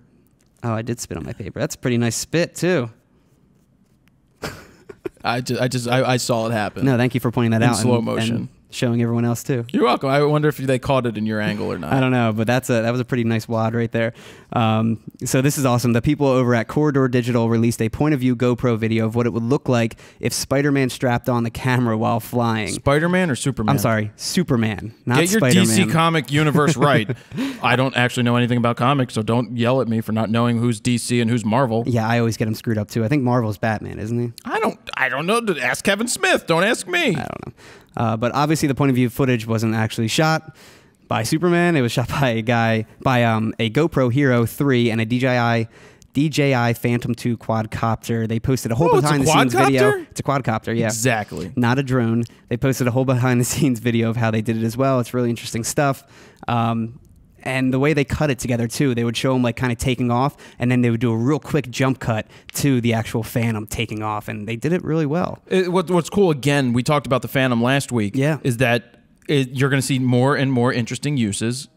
Oh, I did spit on my paper. That's a pretty nice spit, too. I just, I, just I, I saw it happen. No, thank you for pointing that in out. In slow and, motion. And showing everyone else too. You're welcome. I wonder if they caught it in your angle or not. I don't know, but that's a that was a pretty nice wad right there. Um, so this is awesome. The people over at Corridor Digital released a point of view GoPro video of what it would look like if Spider-Man strapped on the camera while flying. Spider-Man or Superman? I'm sorry, Superman. Not Get your Spider-Man. D C comic universe right. I don't actually know anything about comics, so don't yell at me for not knowing who's D C and who's Marvel. Yeah, I always get them screwed up too. I think Marvel's Batman, isn't he? I don't. I don't know. Ask Kevin Smith. Don't ask me. I don't know. Uh, but obviously the point of view footage wasn't actually shot by Superman. It was shot by a guy, by um, a GoPro Hero three and a D J I Phantom two quadcopter. They posted a whole oh, behind-the-scenes video. It's a quadcopter, yeah. Exactly. Not a drone. They posted a whole behind-the-scenes video of how they did it as well. It's really interesting stuff. Um, and the way they cut it together, too, they would show them, like, kind of taking off, and then they would do a real quick jump cut to the actual Phantom taking off, and they did it really well. It, what, what's cool, again, we talked about the Phantom last week, yeah. is that it, you're going to see more and more interesting uses.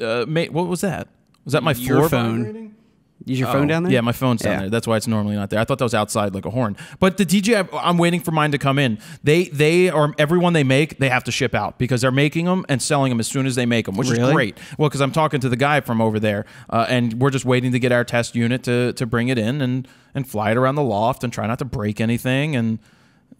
Uh, mate, what was that? Was that my Your phone? Vibrating? Is your oh, phone down there? Yeah, my phone's down yeah. there. That's why it's normally not there. I thought that was outside like a horn. But the D J I, I'm waiting for mine to come in. They, they are, everyone they make, they have to ship out because they're making them and selling them as soon as they make them, which really? is great. Well, because I'm talking to the guy from over there, uh, and we're just waiting to get our test unit to to bring it in and, and fly it around the loft and try not to break anything and...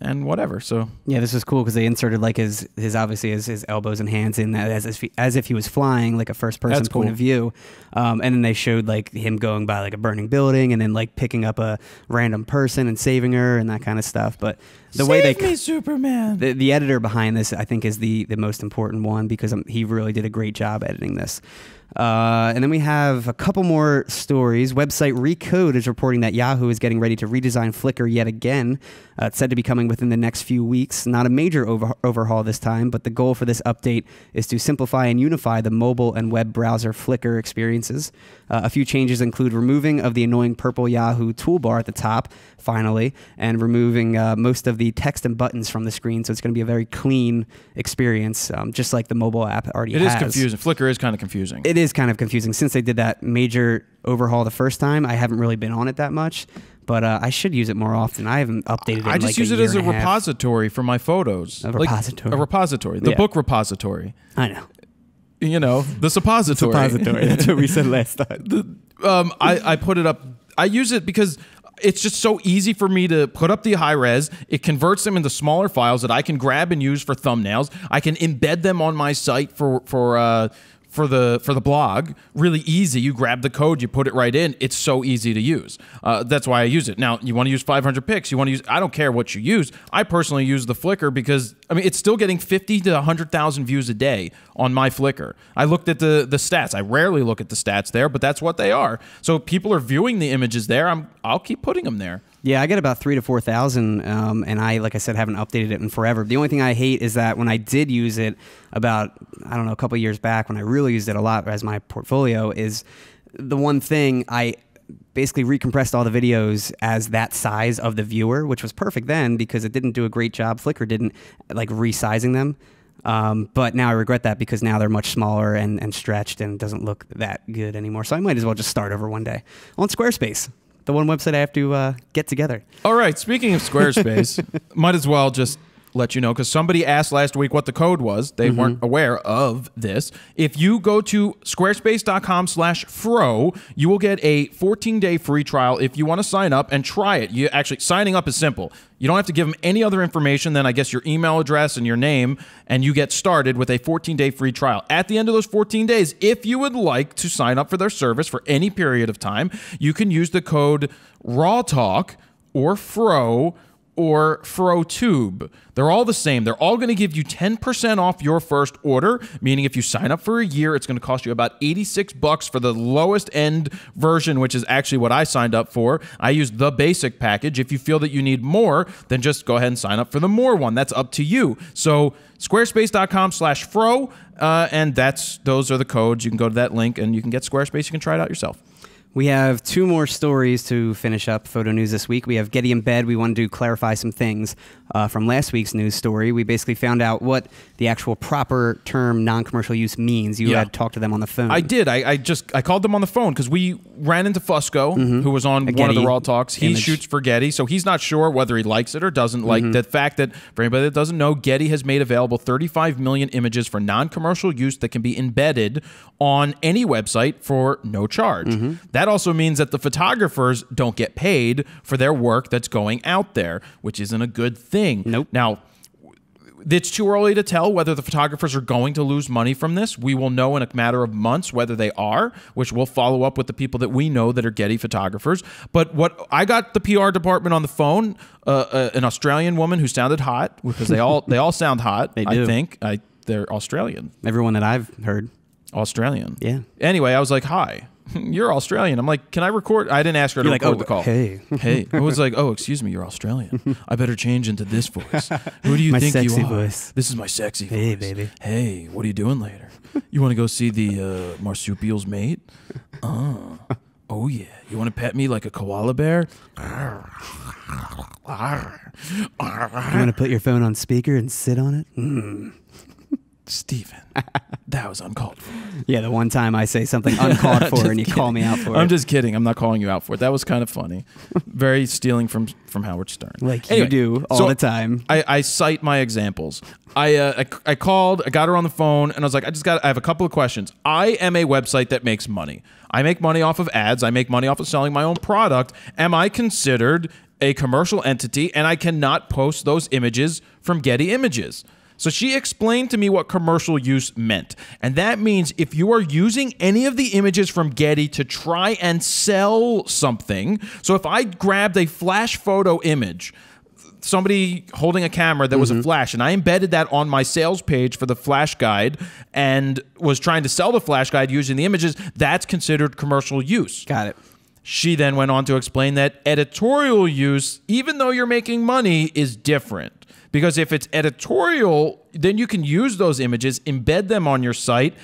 and whatever. So yeah, this is cool because they inserted like his his obviously his, his elbows and hands in that as as, he, as if he was flying, like a first person That's point cool. of view, um, and then they showed like him going by like a burning building and then like picking up a random person and saving her and that kind of stuff. But the Save way they me, Superman, the, the editor behind this, I think, is the the most important one because um, he really did a great job editing this. Uh, and then we have a couple more stories. Website Recode is reporting that Yahoo is getting ready to redesign Flickr yet again. Uh, it's said to be coming online within the next few weeks. Not a major over overhaul this time, but the goal for this update is to simplify and unify the mobile and web browser Flickr experiences. Uh, a few changes include removing of the annoying purple Yahoo toolbar at the top, finally, and removing uh, most of the text and buttons from the screen, so it's going to be a very clean experience, um, just like the mobile app already has. It is confusing. Flickr is kind of confusing. It is kind of confusing. Since they did that major overhaul the first time, I haven't really been on it that much. But uh, I should use it more often. I haven't updated it in like a year and a half. I just use it as a repository for my photos. A repository. Like a repository. The yeah. book repository. I know. You know, the suppository. Suppository. That's what we said last time. The, um, I, I put it up. I use it because it's just so easy for me to put up the high res. It converts them into smaller files that I can grab and use for thumbnails. I can embed them on my site for... for uh, For the for the blog, really easy. You grab the code, you put it right in. It's so easy to use. Uh, that's why I use it. Now, you want to use five hundred pics. You want to use. I don't care what you use. I personally use the Flickr because I mean it's still getting fifty to a hundred thousand views a day on my Flickr. I looked at the the stats. I rarely look at the stats there, but that's what they are. So if people are viewing the images there. I'm I'll keep putting them there. Yeah, I get about three to four thousand, um, and I, like I said, haven't updated it in forever. The only thing I hate is that when I did use it about, I don't know, a couple of years back, when I really used it a lot as my portfolio, is the one thing I basically recompressed all the videos as that size of the viewer, which was perfect then because it didn't do a great job. Flickr didn't like resizing them. Um, but now I regret that because now they're much smaller and, and stretched and doesn't look that good anymore. So I might as well just start over one day on Squarespace. The one website I have to uh, get together. All right. Speaking of Squarespace, might as well just let you know, because somebody asked last week what the code was. They mm-hmm. weren't aware of this. If you go to squarespace dot com slash fro, you will get a fourteen day free trial if you want to sign up and try it. You actually, signing up is simple. You don't have to give them any other information than, I guess, your email address and your name, and you get started with a fourteen day free trial. At the end of those fourteen days, if you would like to sign up for their service for any period of time, you can use the code RAWTALK or FRO or FroTube. They're all the same. They're all going to give you ten percent off your first order, meaning if you sign up for a year, it's going to cost you about eighty-six bucks for the lowest end version, which is actually what I signed up for. I used the basic package. If you feel that you need more, then just go ahead and sign up for the more one. That's up to you. So squarespace dot com slash fro, uh, and that's those are the codes. You can go to that link, and you can get Squarespace. You can try it out yourself. We have two more stories to finish up photo news this week. We have Getty in bed. We wanted to clarify some things uh, from last week's news story. We basically found out what the actual proper term non-commercial use means. You yeah. had talked to them on the phone. I did. I, I just I called them on the phone because we ran into Fusco, mm-hmm. who was on one Getty of the Raw Talks. He image. shoots for Getty, so he's not sure whether he likes it or doesn't like mm-hmm. the fact that, for anybody that doesn't know, Getty has made available thirty-five million images for non-commercial use that can be embedded on any website for no charge. Mm-hmm. That That also means that the photographers don't get paid for their work that's going out there, which isn't a good thing. Nope. Now, it's too early to tell whether the photographers are going to lose money from this. We will know in a matter of months whether they are, which we'll follow up with the people that we know that are Getty photographers. But what I got the P R department on the phone, uh, uh, an Australian woman who sounded hot, because they all they all sound hot. They do. I think I, they're Australian. Everyone that I've heard, Australian. Yeah. Anyway, I was like, hi. You're Australian. I'm like, can I record? I didn't ask her to record the call. Hey. Hey. I was like, oh, excuse me, you're Australian. I better change into this voice. Who do you think you are? Voice. This is my sexy voice. Hey, baby. Hey, what are you doing later? You want to go see the uh, marsupials mate? Uh, oh, yeah. You want to pet me like a koala bear? You want to put your phone on speaker and sit on it? Mm. Stephen, that was uncalled for. Yeah, the one time I say something uncalled for and you kidding. call me out for it. I'm just kidding. I'm not calling you out for it. That was kind of funny. Very stealing from from Howard Stern. Like anyway, you do all so the time. I, I cite my examples. I, uh, I I called, I got her on the phone, and I was like, I just got, I have a couple of questions. I am a website that makes money. I make money off of ads. I make money off of selling my own product. Am I considered a commercial entity? And I cannot post those images from Getty Images. So she explained to me what commercial use meant. And that means if you are using any of the images from Getty to try and sell something, so if I grabbed a flash photo image, somebody holding a camera that was mm-hmm. a flash, and I embedded that on my sales page for the flash guide and was trying to sell the flash guide using the images, that's considered commercial use. Got it. She then went on to explain that editorial use, even though you're making money, is different. Because if it's editorial, then you can use those images, embed them on your site,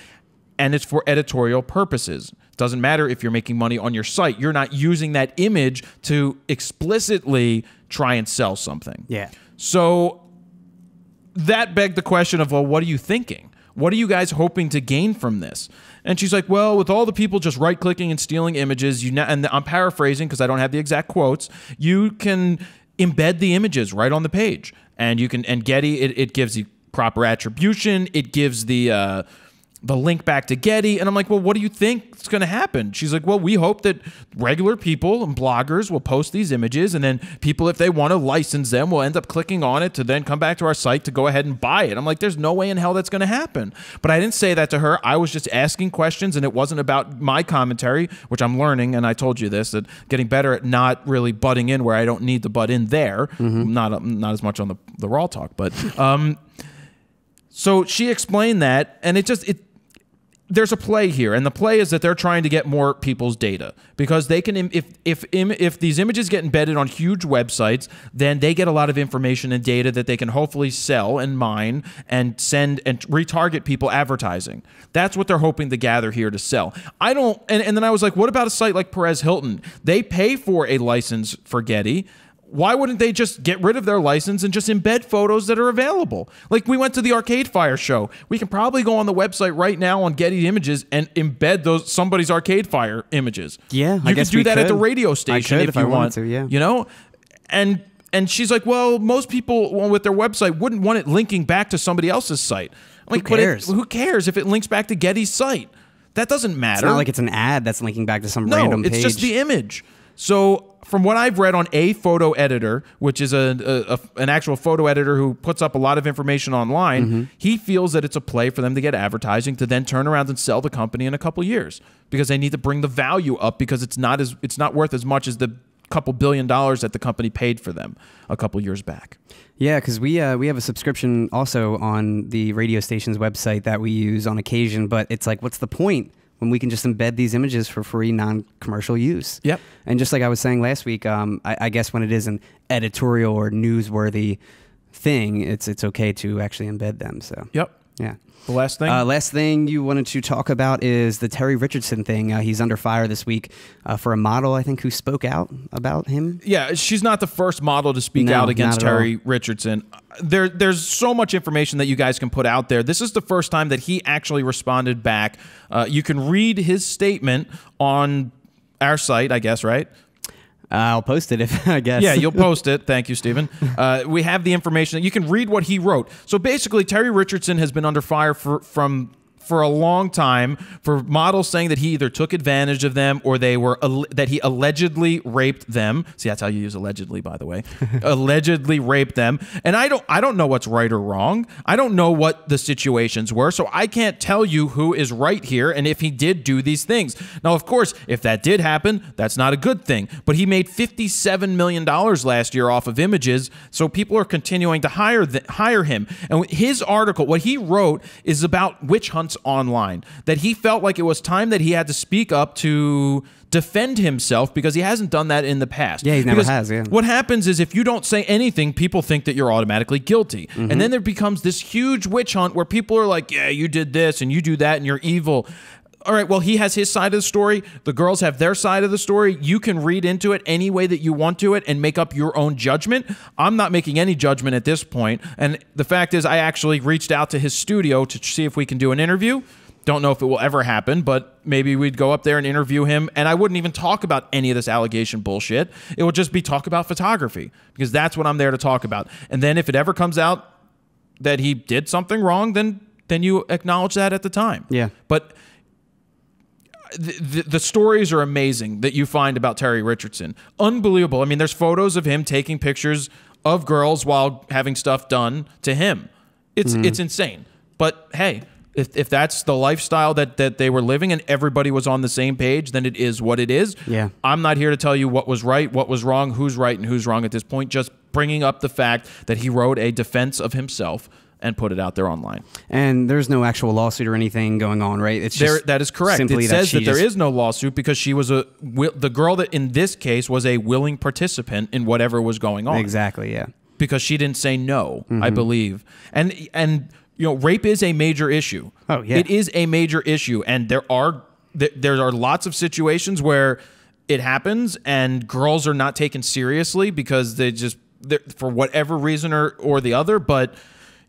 and it's for editorial purposes. It doesn't matter if you're making money on your site. You're not using that image to explicitly try and sell something. Yeah. So that begged the question of, well, what are you thinking? What are you guys hoping to gain from this? And she's like, well, with all the people just right-clicking and stealing images, you know, and I'm paraphrasing because I don't have the exact quotes, you can embed the images right on the page. And you can, and Getty, it, it gives you proper attribution. It gives the, uh, the link back to Getty. And I'm like, well, what do you think is going to happen? She's like, well, we hope that regular people and bloggers will post these images. And then people, if they want to license them, will end up clicking on it to then come back to our site to go ahead and buy it. I'm like, there's no way in hell that's going to happen. But I didn't say that to her. I was just asking questions, and it wasn't about my commentary, which I'm learning. And I told you this, that getting better at not really butting in where I don't need to butt in there. Mm-hmm. Not, not as much on the, the raw talk, but, um, so she explained that, and it just, it, there's a play here, and the play is that they're trying to get more people's data because they can, if if if these images get embedded on huge websites, then they get a lot of information and data that they can hopefully sell and mine and send and retarget people advertising. That's what they're hoping to gather here to sell. I don't, and, and then I was like, what about a site like Perez Hilton? They pay for a license for Getty. Why wouldn't they just get rid of their license and just embed photos that are available? Like, we went to the Arcade Fire show. We can probably go on the website right now on Getty Images and embed those somebody's Arcade Fire images. Yeah, you I guess do we that could. At the radio station if, if you I want to. Yeah, you know, and and she's like, well, most people with their website wouldn't want it linking back to somebody else's site. I'm like, who cares? But it, who cares if it links back to Getty's site? That doesn't matter. It's not like it's an ad that's linking back to some no, random page. No, it's just the image. So. From what I've read on a photo editor, which is a, a, a an actual photo editor who puts up a lot of information online, mm-hmm. he feels that it's a play for them to get advertising to then turn around and sell the company in a couple years because they need to bring the value up because it's not as it's not worth as much as the couple billion dollars that the company paid for them a couple years back. Yeah, because we uh, we have a subscription also on the radio station's website that we use on occasion, but it's like, what's the point? When we can just embed these images for free, non-commercial use. Yep. And just like I was saying last week, um, I, I guess when it is an editorial or newsworthy thing, it's it's okay to actually embed them. So. Yep. Yeah. The last thing? Uh, last thing you wanted to talk about is the Terry Richardson thing. Uh, he's under fire this week uh, for a model, I think, who spoke out about him. Yeah, she's not the first model to speak no, out against Terry all. Richardson. There, there's so much information that you guys can put out there. This is the first time that he actually responded back. Uh, you can read his statement on our site, I guess, right? Uh, I'll post it, if I guess. Yeah, you'll post it. Thank you, Stephen. Uh, we have the information. You can read what he wrote. So basically, Terry Richardson has been under fire for, from, for a long time for models saying that he either took advantage of them or they were that he allegedly raped them. See, that's how you use allegedly, by the way. Allegedly raped them. And I don't, I don't know what's right or wrong. I don't know what the situations were, so I can't tell you who is right here and if he did do these things. Now, of course, if that did happen, that's not a good thing. But he made fifty-seven million dollars last year off of images, so people are continuing to hire, the, hire him. And his article, what he wrote, is about witch hunts online, that he felt like it was time that he had to speak up to defend himself because he hasn't done that in the past. Yeah, he never because has, yeah. What happens is if you don't say anything, people think that you're automatically guilty. Mm-hmm. And then there becomes this huge witch hunt where people are like, yeah, you did this and you do that and you're evil. All right, well, he has his side of the story. The girls have their side of the story. You can read into it any way that you want to it and make up your own judgment. I'm not making any judgment at this point. And the fact is I actually reached out to his studio to see if we can do an interview. Don't know if it will ever happen, but maybe we'd go up there and interview him, and I wouldn't even talk about any of this allegation bullshit. It would just be talk about photography because that's what I'm there to talk about. And then if it ever comes out that he did something wrong, then, then you acknowledge that at the time. Yeah. But... The, the stories are amazing that you find about Terry Richardson. Unbelievable. I mean, there's photos of him taking pictures of girls while having stuff done to him. It's mm-hmm. it's insane. But hey, if, if that's the lifestyle that, that they were living and everybody was on the same page, then it is what it is. Yeah. I'm not here to tell you what was right, what was wrong, who's right and who's wrong at this point. Just bringing up the fact that he wrote a defense of himself and put it out there online. And there's no actual lawsuit or anything going on, right? It's there, just that is correct. It says that, that there is no lawsuit because she was a the girl that in this case was a willing participant in whatever was going on. Exactly, yeah. Because she didn't say no, mm-hmm. I believe. And and you know, rape is a major issue. Oh yeah, it is a major issue, and there are there are lots of situations where it happens and girls are not taken seriously because they just for whatever reason or or the other, but.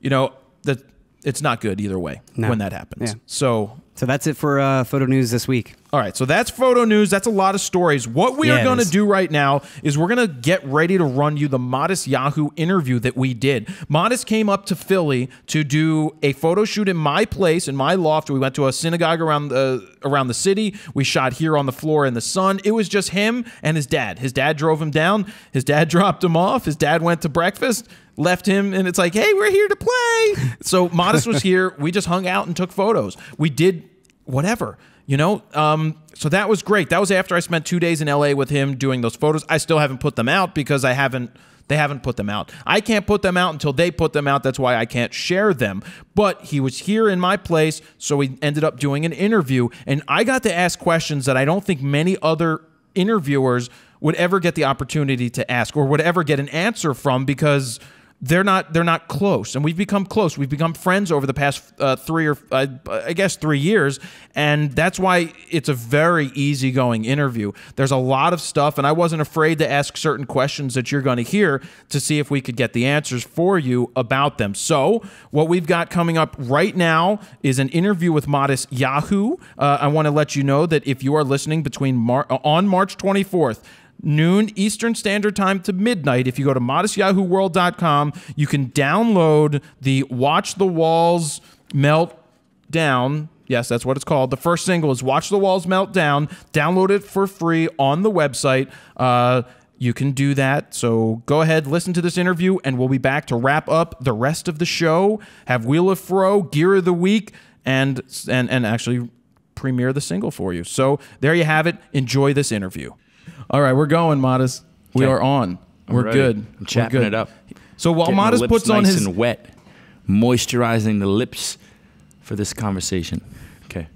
You know, that it's not good either way no. when that happens. Yeah. So so that's it for uh, photo news this week. All right, so that's photo news. That's a lot of stories. What we yeah, are going to do right now is we're going to get ready to run you the Matisyahu interview that we did. Matis came up to Philly to do a photo shoot in my place, in my loft. We went to a synagogue around the, around the city. We shot here on the floor in the sun. It was just him and his dad. His dad drove him down. His dad dropped him off. His dad went to breakfast, left him, and it's like, hey, we're here to play. So Matis was here. We just hung out and took photos. We did whatever. You know, um, so that was great. That was after I spent two days in L A with him doing those photos. I still haven't put them out because I haven't, they haven't put them out. I can't put them out until they put them out. That's why I can't share them. But he was here in my place, so we ended up doing an interview. And I got to ask questions that I don't think many other interviewers would ever get the opportunity to ask or would ever get an answer from because they're not they're not close, and we've become close. We've become friends over the past uh, three or uh, I guess three years, and that's why it's a very easygoing interview. There's a lot of stuff, and I wasn't afraid to ask certain questions that you're going to hear to see if we could get the answers for you about them. So what we've got coming up right now is an interview with Matisyahu. Uh, I want to let you know that if you are listening between Mar on March twenty-fourth. noon Eastern Standard Time to midnight. If you go to Matisyahu world dot com, you can download the Watch the Walls Melt Down. Yes, that's what it's called. The first single is Watch the Walls Melt Down. Download it for free on the website. Uh, you can do that. So go ahead, listen to this interview, and we'll be back to wrap up the rest of the show, have Wheel of Fro, Gear of the Week, and and and actually premiere the single for you. So there you have it. Enjoy this interview. All right, we're going, Matis. We are on. I'm we're ready. good. I'm chapping good. it up. So while Getting Matis puts nice on his and wet, moisturizing the lips for this conversation. Okay.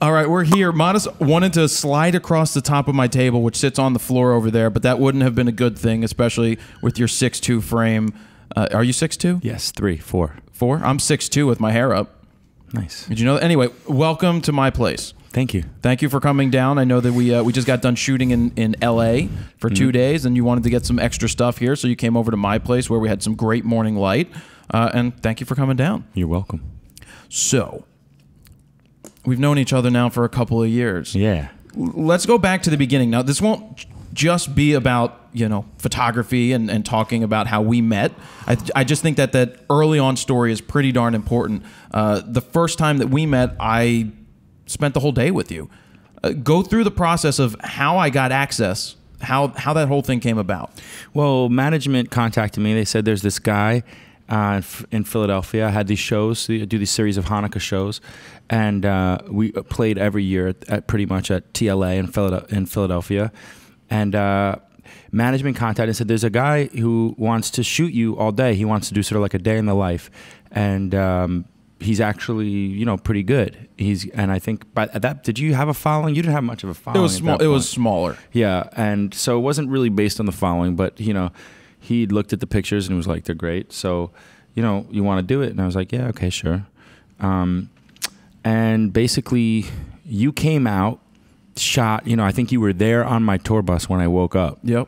All right, we're here. Matis wanted to slide across the top of my table, which sits on the floor over there, but that wouldn't have been a good thing, especially with your six two frame. Uh, are you six two? Yes, three, four, four. I'm six two with my hair up. Nice. Did you know that? Anyway, welcome to my place. Thank you. Thank you for coming down. I know that we uh, we just got done shooting in, in L A for mm-hmm. two days, and you wanted to get some extra stuff here, so you came over to my place where we had some great morning light, uh, and thank you for coming down. You're welcome. So, we've known each other now for a couple of years. Yeah. Let's go back to the beginning. Now, this won't just be about, you know, photography and, and talking about how we met. I, I just think that that early on story is pretty darn important. Uh, the first time that we met, I... spent the whole day with you. Uh, go through the process of how I got access, how how that whole thing came about. Well, management contacted me. They said there's this guy uh, in Philadelphia. I had these shows, do these series of Hanukkah shows, and uh, we played every year at, at pretty much at T L A in Philadelphia. And uh, management contacted and said there's a guy who wants to shoot you all day. He wants to do sort of like a day in the life, and. Um, He's actually, you know, pretty good. He's, and I think, by that, did you have a following? You didn't have much of a following. It was small. It point. was smaller. Yeah, and so it wasn't really based on the following, but you know, he looked at the pictures and was like, "They're great." So, you know, you want to do it? And I was like, "Yeah, okay, sure." Um, and basically, you came out, shot. You know, I think you were there on my tour bus when I woke up. Yep.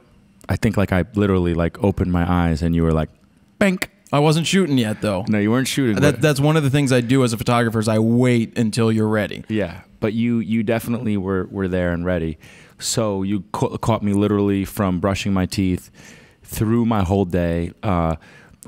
I think like I literally like opened my eyes and you were like, "Bank." I wasn't shooting yet, though. No, you weren't shooting. That, that's one of the things I do as a photographer is I wait until you're ready. Yeah, but you you definitely were, were there and ready. So you ca caught me literally from brushing my teeth through my whole day, uh,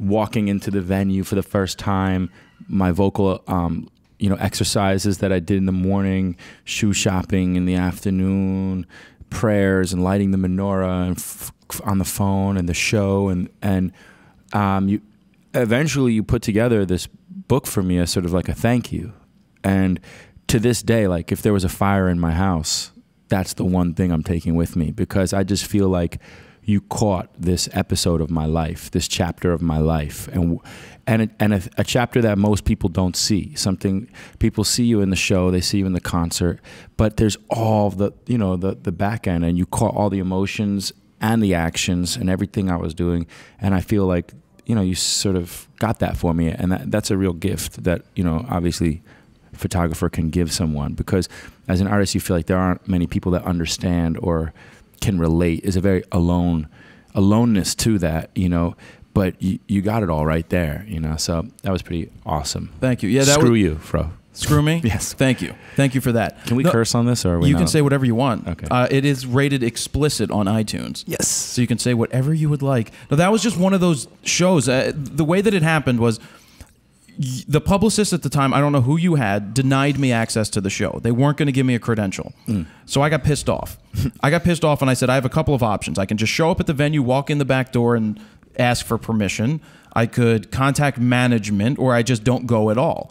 walking into the venue for the first time, my vocal um, you know, exercises that I did in the morning, shoe shopping in the afternoon, prayers and lighting the menorah and f on the phone and the show. And, and um, you... eventually you put together this book for me as sort of like a thank you. And to this day, like if there was a fire in my house, that's the one thing I'm taking with me because I just feel like you caught this episode of my life, this chapter of my life, and and a, and a, a chapter that most people don't see. Something people see you in the show, they see you in the concert, but there's all the you know the the back end, and you caught all the emotions and the actions and everything I was doing, and I feel like you know you sort of got that for me, and that, that's a real gift that you know obviously a photographer can give someone, because as an artist you feel like there aren't many people that understand or can relate. Is a very alone aloneness to that, you know, but you, you got it all right there, you know, so that was pretty awesome. Thank you. Yeah, that screw you, Fro. Screw me? Yes. Thank you. Thank you for that. Can we no, curse on this? Or are we You not? Can say whatever you want. Okay. Uh, it is rated explicit on iTunes. Yes. So you can say whatever you would like. No, that was just one of those shows. Uh, the way that it happened was the publicist at the time, I don't know who you had, denied me access to the show. They weren't going to give me a credential. Mm. So I got pissed off. I got pissed off and I said, I have a couple of options. I can just show up at the venue, walk in the back door and ask for permission. I could contact management, or I just don't go at all.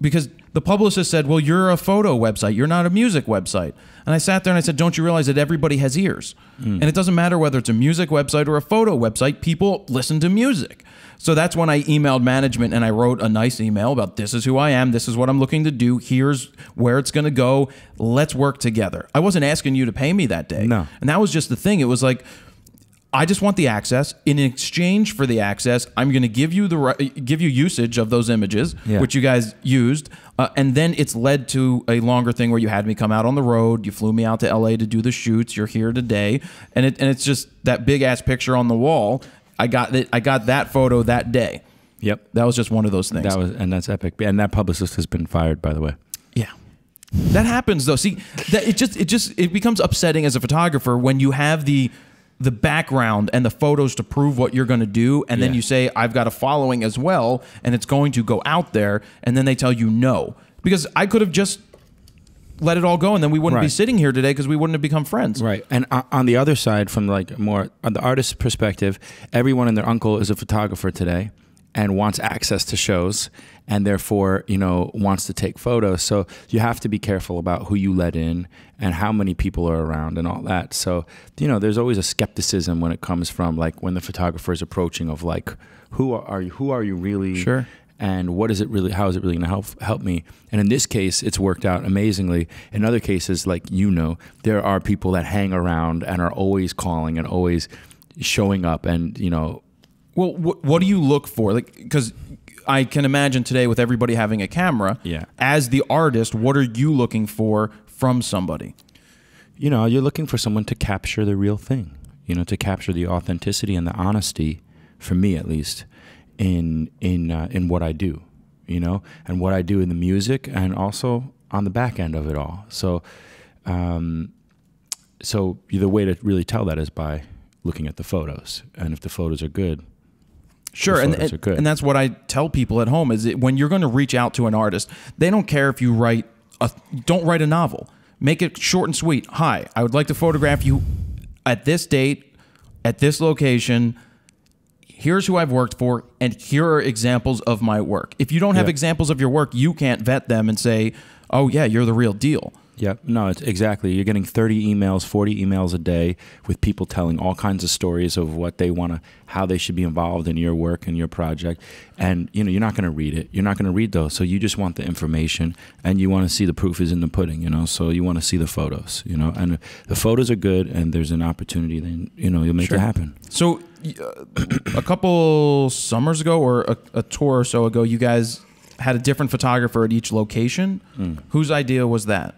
Because the publicist said, well, you're a photo website. You're not a music website. And I sat there and I said, don't you realize that everybody has ears? Mm. And it doesn't matter whether it's a music website or a photo website. People listen to music. So that's when I emailed management and I wrote a nice email about this is who I am, this is what I'm looking to do, here's where it's going to go, let's work together. I wasn't asking you to pay me that day. No. And that was just the thing. It was like, I just want the access. In exchange for the access, I'm going to give you the give you usage of those images, yeah. which you guys used. Uh, and then it's led to a longer thing where you had me come out on the road. You flew me out to L A to do the shoots. You're here today. And it and it's just that big-ass picture on the wall. I got it. I got that photo that day. Yep, that was just one of those things. That was, and that's epic. And that publicist has been fired, by the way. Yeah, that happens though. See, that it just it just it becomes upsetting as a photographer when you have the the background and the photos to prove what you're going to do, and yeah. then you say I've got a following as well, and it's going to go out there, and then they tell you no, because I could have just let it all go, and then we wouldn't right. be sitting here today because we wouldn't have become friends. Right. And uh, on the other side, from like more on the artist's perspective, everyone and their uncle is a photographer today and wants access to shows, and therefore, you know, wants to take photos. So you have to be careful about who you let in and how many people are around and all that. So, you know, there's always a skepticism when it comes from like when the photographer is approaching of like, who are you? Who are you really? Sure. And what is it really? How is it really going to help help me? And in this case, it's worked out amazingly. In other cases, like you know, there are people that hang around and are always calling and always showing up. And you know, well, what, what do you look for? Like, because I can imagine today with everybody having a camera. Yeah. As the artist, what are you looking for from somebody? You know, you're looking for someone to capture the real thing. You know, to capture the authenticity and the honesty, for me at least. in in uh, in what I do, you know, and what I do in the music, and also on the back end of it all. So um so the way to really tell that is by looking at the photos, and if the photos are good, sure, and and, good. and that's what I tell people at home, is that when you're going to reach out to an artist, they don't care if you write a don't write a novel. Make it short and sweet. Hi, I would like to photograph you at this date at this location. Here's who I've worked for, and here are examples of my work. If you don't have yeah. examples of your work, you can't vet them and say, oh, yeah, you're the real deal. Yeah, no, it's exactly. You're getting thirty emails, forty emails a day with people telling all kinds of stories of what they want to, how they should be involved in your work and your project. And, you know, you're not going to read it. You're not going to read those. So you just want the information, and you want to see the proof is in the pudding, you know, so you want to see the photos, you know, and the photos are good, and there's an opportunity, then, you know, you'll make sure. it happen. So a couple summers ago, or a, a tour or so ago, you guys had a different photographer at each location. Mm. Whose idea was that?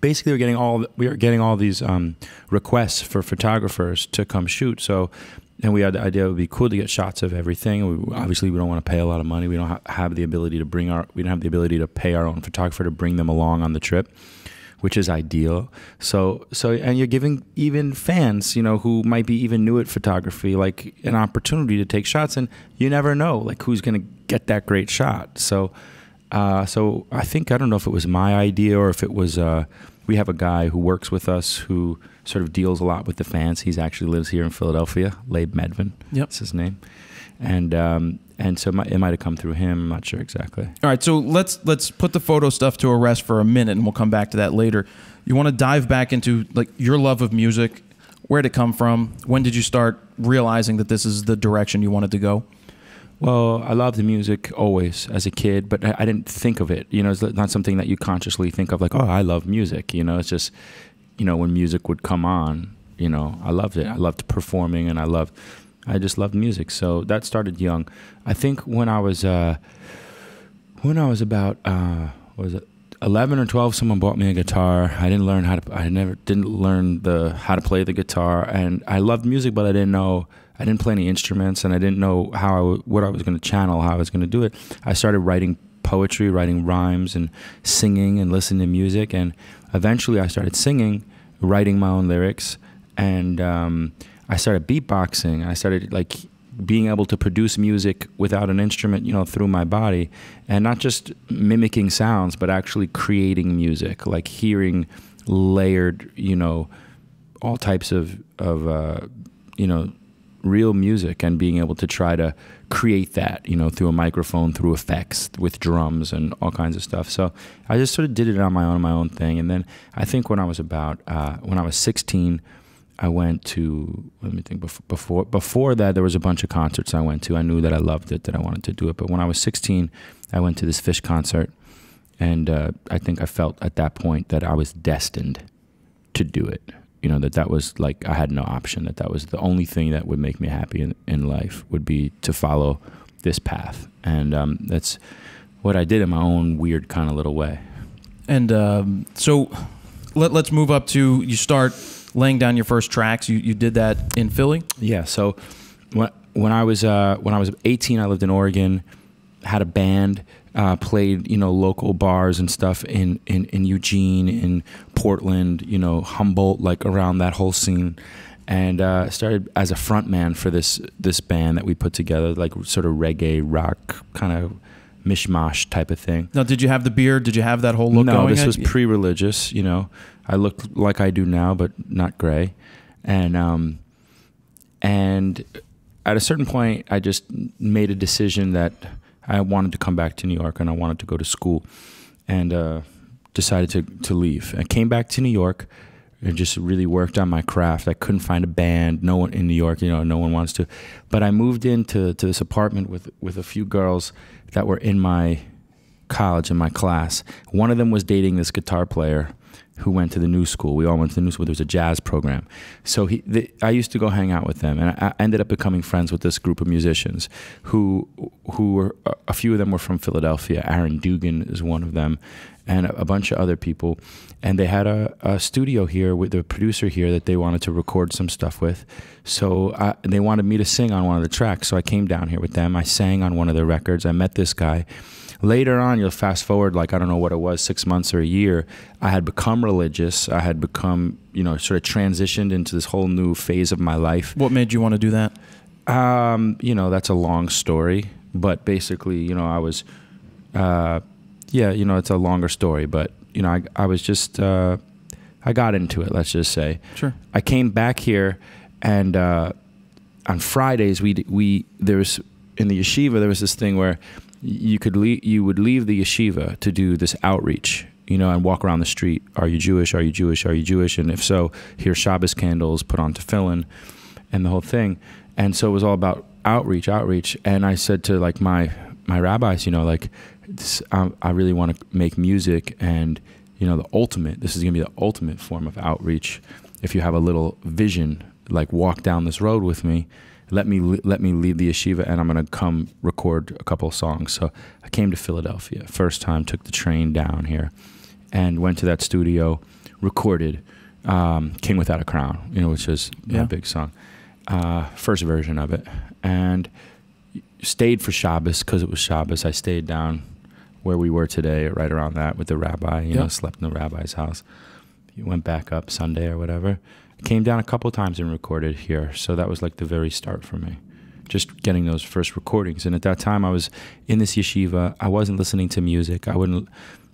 Basically, we're getting all we were getting all these um, requests for photographers to come shoot. So, and we had the idea it would be cool to get shots of everything. We, obviously, we don't want to pay a lot of money. We don't ha have the ability to bring our we don't have the ability to pay our own photographer to bring them along on the trip, which is ideal. So, so, and you're giving even fans, you know, who might be even new at photography, like an opportunity to take shots, and you never know, like who's going to get that great shot. So, uh, so I think, I don't know if it was my idea or if it was, uh, we have a guy who works with us who sort of deals a lot with the fans. He's actually lives here in Philadelphia, Labe Medvin. Yep. That's his name. And, um, and so it might have come through him. I'm not sure exactly. All right, so let's let's put the photo stuff to a rest for a minute, and we'll come back to that later. You want to dive back into like your love of music. where did it come from? When did you start realizing that this is the direction you wanted to go? Well, I loved the music always as a kid, but I didn't think of it. You know, it's not something that you consciously think of, like, oh, I love music. You know, it's just, you know, when music would come on, you know, I loved it. I loved performing, and I loved, I just loved music. So that started young. I think when I was, uh, when I was about, uh, what was it, eleven or twelve, someone bought me a guitar. I didn't learn how to, I never didn't learn the, how to play the guitar. And I loved music, but I didn't know, I didn't play any instruments, and I didn't know how, I, what I was going to channel, how I was going to do it. I started writing poetry, writing rhymes, and singing and listening to music. And eventually I started singing, writing my own lyrics. And um, I started beatboxing. I started like being able to produce music without an instrument, you know, through my body, and not just mimicking sounds, but actually creating music, like hearing layered, you know, all types of, of uh, you know, real music, and being able to try to create that, you know, through a microphone, through effects, with drums and all kinds of stuff. So I just sort of did it on my own, my own thing. And then I think when I was about, uh, when I was sixteen, I went to, let me think, before, before, before that, there was a bunch of concerts I went to. I knew that I loved it, that I wanted to do it. But when I was sixteen, I went to this Fish concert. And uh, I think I felt at that point that I was destined to do it. You know, that that was like, I had no option, that that was the only thing that would make me happy in, in life, would be to follow this path. And um, that's what I did in my own weird kind of little way. And um, so let, let's move up to, you start laying down your first tracks. You, you did that in Philly? Yeah. So when, when, I was, uh, when I was eighteen, I lived in Oregon, had a band, uh, played, you know, local bars and stuff in, in, in Eugene, in Portland, you know, Humboldt, like around that whole scene. And uh, started as a front man for this, this band that we put together, like sort of reggae, rock, kind of mishmash type of thing. Now, did you have the beard? Did you have that whole look no, going? No, this at? was pre-religious, you know. I looked like I do now, but not gray. And, um, and at a certain point, I just made a decision that I wanted to come back to New York, and I wanted to go to school, and uh, decided to, to leave. I came back to New York and just really worked on my craft. I couldn't find a band. No one in New York, you know, no one wants to. But I moved into to this apartment with, with a few girls that were in my college, in my class. One of them was dating this guitar player who went to the New School. We all went to the New School. There was a jazz program. So he, the, I used to go hang out with them, and I, I ended up becoming friends with this group of musicians who, who were, a few of them were from Philadelphia. Aaron Dugan is one of them, and a, a bunch of other people. And they had a, a studio here with a producer here that they wanted to record some stuff with. So I, they wanted me to sing on one of the tracks. So I came down here with them. I sang on one of their records. I met this guy. Later on, you'll fast forward, like, I don't know what it was, six months or a year, I had become religious. I had become, you know, sort of transitioned into this whole new phase of my life. What made you want to do that? Um, you know, that's a long story, but basically, you know, I was, uh, yeah, you know, it's a longer story, but, you know, I, I was just, uh, I got into it, let's just say. Sure. I came back here, and uh, on Fridays, we, we, there was, in the yeshiva, there was this thing where you could leave, you would leave the yeshiva to do this outreach, you know, and walk around the street. Are you Jewish? Are you Jewish? Are you Jewish? And if so, here's Shabbos candles, put on tefillin, and the whole thing. And so it was all about outreach, outreach. And I said to like my my rabbis, you know, like this, I, I really want to make music, and you know, the ultimate. This is gonna be the ultimate form of outreach. If you have a little vision, like walk down this road with me. Let me let me leave the yeshiva, and I'm gonna come record a couple of songs. So I came to Philadelphia first time, took the train down here, and went to that studio, recorded um, "King Without a Crown," you know, which is my yeah. big song, uh, first version of it, and stayed for Shabbos because it was Shabbos. I stayed down where we were today, right around that, with the rabbi. You yeah. know, slept in the rabbi's house. Went back up Sunday or whatever. Came down a couple of times and recorded here. So that was like the very start for me, just getting those first recordings. And at that time, I was in this yeshiva. I wasn't listening to music. I wouldn't,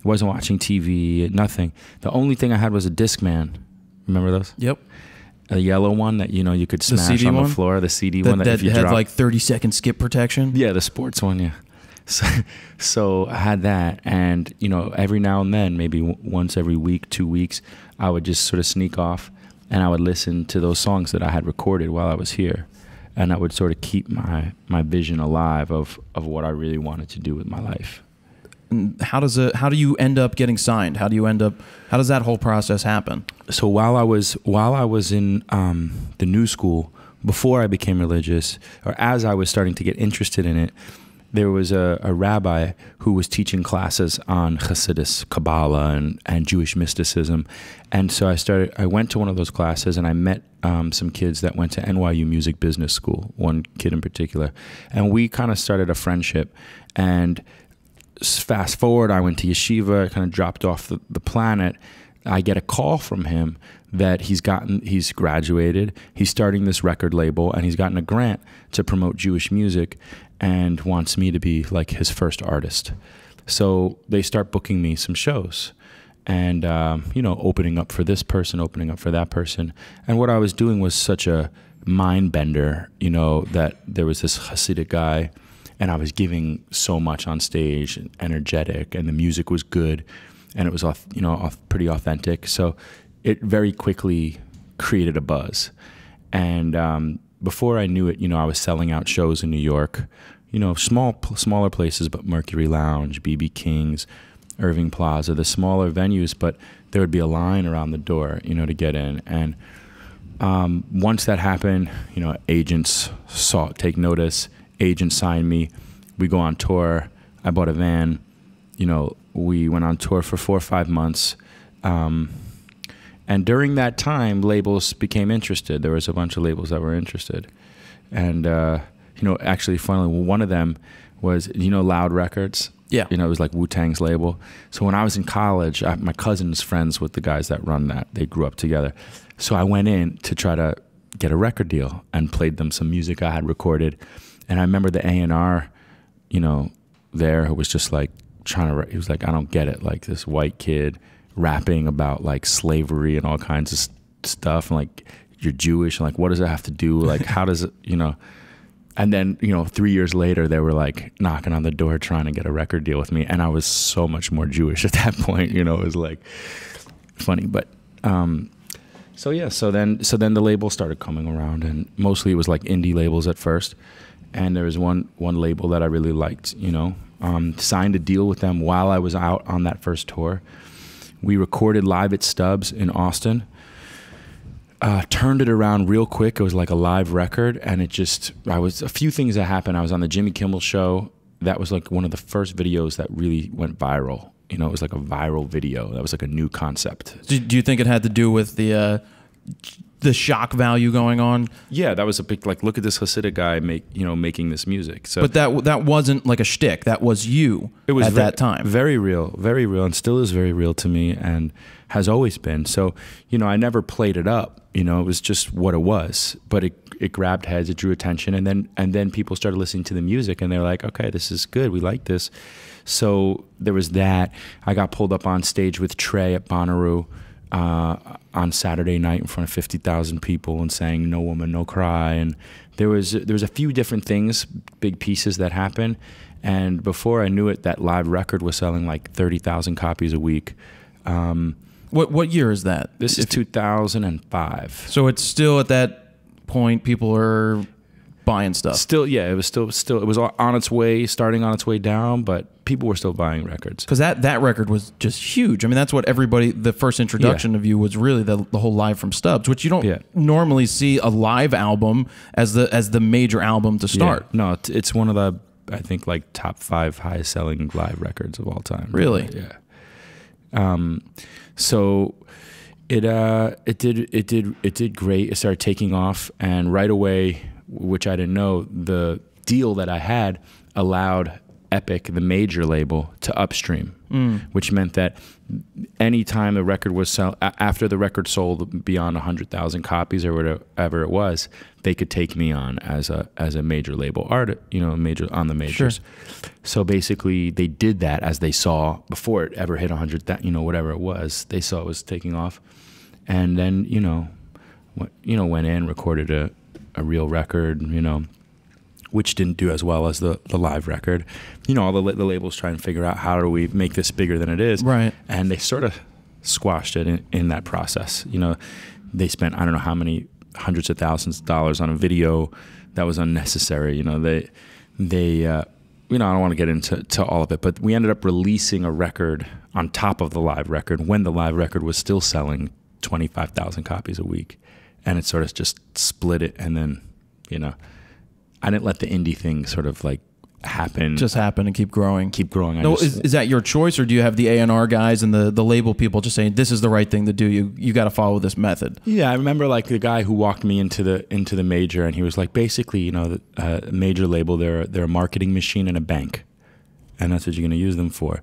wasn't watching T V, nothing. The only thing I had was a Discman. Remember those? Yep. A yellow one that, you know, you could smash on the floor. The C D one that if you dropped. That had like thirty second skip protection? Yeah, the sports one, yeah. So, so I had that, and, you know, every now and then, maybe once every week, two weeks, I would just sort of sneak off and I would listen to those songs that I had recorded while I was here, and I would sort of keep my my vision alive of of what I really wanted to do with my life. How does it, how do you end up getting signed? How do you end up? How does that whole process happen? So while I was while I was in um, the New School, before I became religious, or as I was starting to get interested in it, there was a, a rabbi who was teaching classes on Hasidus, Kabbalah, and, and Jewish mysticism. And so I started, I went to one of those classes, and I met um, some kids that went to N Y U Music Business School, one kid in particular. And we kind of started a friendship. And fast forward, I went to yeshiva, kind of dropped off the, the planet. I get a call from him that he's gotten, he's graduated, he's starting this record label, and he's gotten a grant to promote Jewish music, and wants me to be like his first artist. So they start booking me some shows, and um, you know, opening up for this person, opening up for that person. And what I was doing was such a mind bender, you know, that there was this Hasidic guy, and I was giving so much on stage, and energetic, and the music was good, and it was off, you know, off, pretty authentic. So it very quickly created a buzz, and um, before I knew it, you know, I was selling out shows in New York, you know, small, smaller places, but Mercury Lounge, B B King's, Irving Plaza, the smaller venues, but there would be a line around the door, you know, to get in. And um, once that happened, you know, agents saw, take notice, agents signed me. We go on tour. I bought a van, you know, we went on tour for four or five months. Um, And during that time, labels became interested. There was a bunch of labels that were interested. And, uh, you know, actually, finally, one of them was, you know, Loud Records? Yeah. You know, it was like Wu-Tang's label. So when I was in college, I, my cousin's friends with the guys that run that. They grew up together. So I went in to try to get a record deal and played them some music I had recorded. And I remember the A and R, you know, there who was just like trying to, he was like, I don't get it. Like this white kid rapping about like slavery and all kinds of st stuff, and like you're Jewish, and like what does that have to do? Like how does it, you know? And then, you know, three years later, they were like knocking on the door trying to get a record deal with me, and I was so much more Jewish at that point. You know, it was like funny, but um, so yeah. So then, so then the label started coming around, and mostly it was like indie labels at first, and there was one one label that I really liked. You know, um, signed a deal with them while I was out on that first tour. We recorded live at Stubbs in Austin, uh, turned it around real quick. It was like a live record, and it just, I was, a few things that happened. I was on the Jimmy Kimmel show. That was like one of the first videos that really went viral. You know, it was like a viral video. That was like a new concept. Do, do you think it had to do with the, uh, the shock value going on? Yeah, that was a big, like, look at this Hasidic guy make, you know, making this music. So, but that that wasn't like a shtick. That was you. It was at that time. Very real, very real, and still is very real to me, and has always been. So, you know, I never played it up. You know, it was just what it was. But it it grabbed heads, it drew attention, and then and then people started listening to the music, and they're like, okay, this is good. We like this. So there was that. I got pulled up on stage with Trey at Bonnaroo. Uh, on Saturday night in front of fifty thousand people and sang No Woman, No Cry. And there was, there was a few different things, big pieces that happened. And before I knew it, that live record was selling like thirty thousand copies a week. Um, what, what year is that? This is two thousand five. So it's still at that point, people are buying stuff. Still, yeah, it was still, still, it was on its way, starting on its way down, but people were still buying records. Because that, that record was just huge. I mean, that's what everybody, the first introduction yeah. of you was really the, the whole Live from Stubbs, which you don't yeah. normally see a live album as the, as the major album to start. Yeah. No, it's one of the, I think, like top five highest selling live records of all time. Really? Yeah. Um, so it, uh, it did, it did, it did great. It started taking off, and right away, which I didn't know, the deal that I had allowed Epic, the major label, to upstream, mm. which meant that any time the record was sold, after the record sold beyond one hundred thousand copies or whatever it was, they could take me on as a as a major label artist, you know, major on the majors. Sure. So basically, they did that as they saw before it ever hit one hundred thousand, you know, whatever it was, they saw it was taking off, and then you know, went, you know, went in, recorded a. a real record, you know, which didn't do as well as the, the live record. You know, all the, the labels try and figure out how do we make this bigger than it is. Right. And they sort of squashed it in, in that process. You know, they spent I don't know how many hundreds of thousands of dollars on a video that was unnecessary. You know, they they uh, you know, I don't want to get into to all of it, but we ended up releasing a record on top of the live record when the live record was still selling twenty-five thousand copies a week, and it sort of just split it. And then, you know, I didn't let the indie thing sort of like happen. Just happen and keep growing. Keep growing. No, just, is, is that your choice, or do you have the A and R guys and the, the label people just saying, this is the right thing to do, you you got to follow this method? Yeah, I remember like the guy who walked me into the into the major, and he was like, basically, you know, uh, major label, they're, they're a marketing machine and a bank, and that's what you're going to use them for.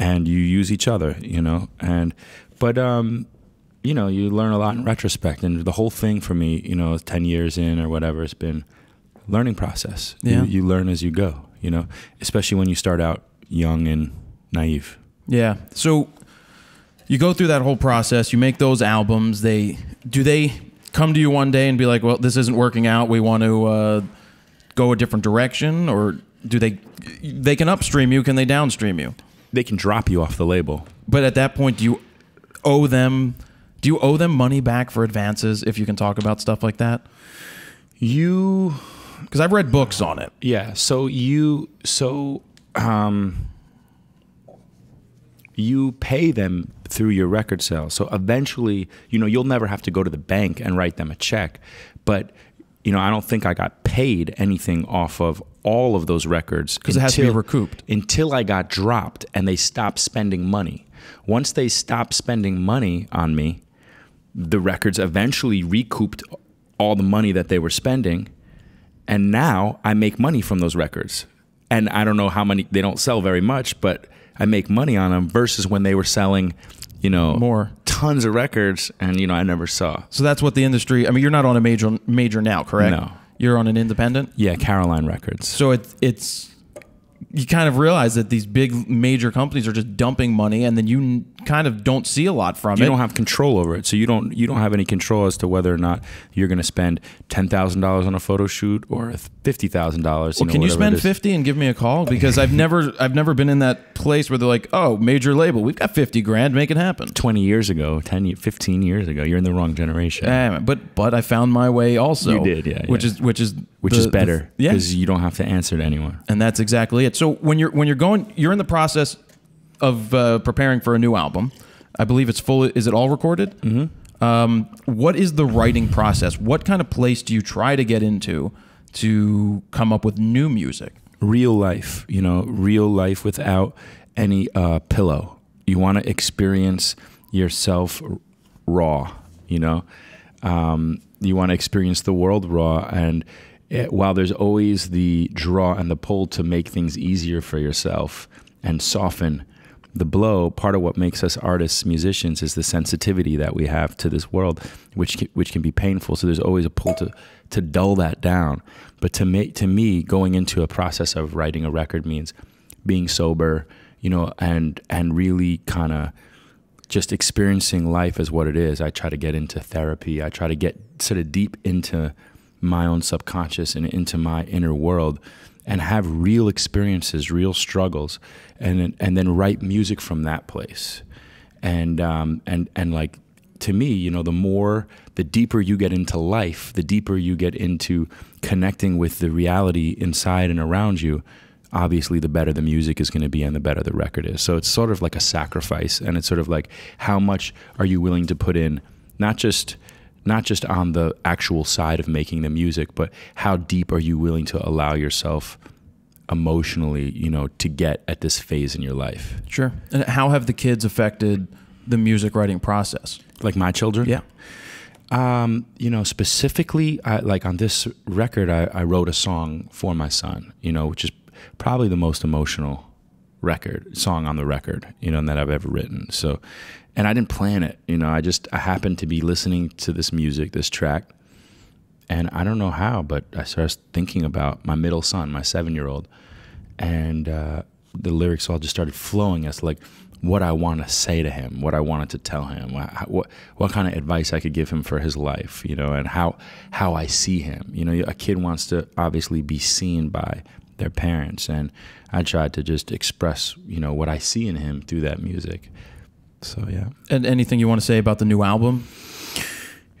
And you use each other, you know. And But, um, you know, you learn a lot in retrospect, and the whole thing for me, you know, ten years in or whatever, it's been learning process. Yeah. You, you learn as you go. You know, especially when you start out young and naive. Yeah. So you go through that whole process, you make those albums. They do they come to you one day and be like, well, this isn't working out, we want to uh, go a different direction? Or do they they can upstream you, can they downstream you? They can drop you off the label. But at that point, do you owe them do you owe them money back for advances, if you can talk about stuff like that? You... Because I've read books on it. Yeah. So you, so um, you pay them through your record sales. So eventually, you know, you'll never have to go to the bank and write them a check. But, you know, I don't think I got paid anything off of all of those records, because it has to be recouped until I got dropped and they stopped spending money. Once they stopped spending money on me, the records eventually recouped all the money that they were spending. And now I make money from those records. And I don't know how many, they don't sell very much, but I make money on them versus when they were selling, you know, more tons of records, and, you know, I never saw. So that's what the industry, I mean, you're not on a major major now, correct? No. You're on an independent? Yeah, Caroline Records. So it, it's, you kind of realize that these big major companies are just dumping money, and then you kind of don't see a lot from it. You don't have control over it. So you don't you don't have any control as to whether or not you're going to spend ten thousand dollars on a photo shoot or fifty thousand dollars. Well, can you spend fifty and give me a call? Because I've never I've never been in that place where they're like, "Oh, major label, we've got fifty grand, make it happen." twenty years ago, ten fifteen years ago, you're in the wrong generation. Um, but but I found my way also. You did, yeah. Which yeah. is which is which the, is better, the, yeah, because you don't have to answer to anyone. And that's exactly it. So when you're when you're going, you're in the process of uh, preparing for a new album. I believe it's full. Is it all recorded? Mm-hmm. Um, what is the writing process? What kind of place do you try to get into to come up with new music? Real life, you know, real life without any uh, pillow. You want to experience yourself raw. You know, um, you want to experience the world raw. And It, while there's always the draw and the pull to make things easier for yourself and soften the blow, part of what makes us artists, musicians, is the sensitivity that we have to this world, which can, which can be painful. So there's always a pull to to dull that down. But to me, to me, going into a process of writing a record means being sober, you know, and and really kind of just experiencing life as what it is. I try to get into therapy. I try to get sort of deep into my own subconscious and into my inner world, and have real experiences, real struggles, and and then write music from that place. And um, and and like, to me, you know, the more, the deeper you get into life, the deeper you get into connecting with the reality inside and around you, obviously the better the music is going to be and the better the record is. So it's sort of like a sacrifice, and it's sort of like, how much are you willing to put in, not just not just on the actual side of making the music, but how deep are you willing to allow yourself emotionally, you know, to get at this phase in your life? Sure. And how have the kids affected the music writing process? Like my children? Yeah. Um, you know, specifically, I, like on this record, I, I wrote a song for my son, you know, which is probably the most emotional record song on the record, you know, and that I've ever written. So, and I didn't plan it, you know, I just, I happened to be listening to this music, this track, and I don't know how, but I started thinking about my middle son, my seven-year-old, and uh, the lyrics all just started flowing as like what I want to say to him, what I wanted to tell him, what, what, what kind of advice I could give him for his life, you know, and how, how I see him. You know, a kid wants to obviously be seen by their parents, and I tried to just express, you know, what I see in him through that music. So yeah. And anything you want to say about the new album?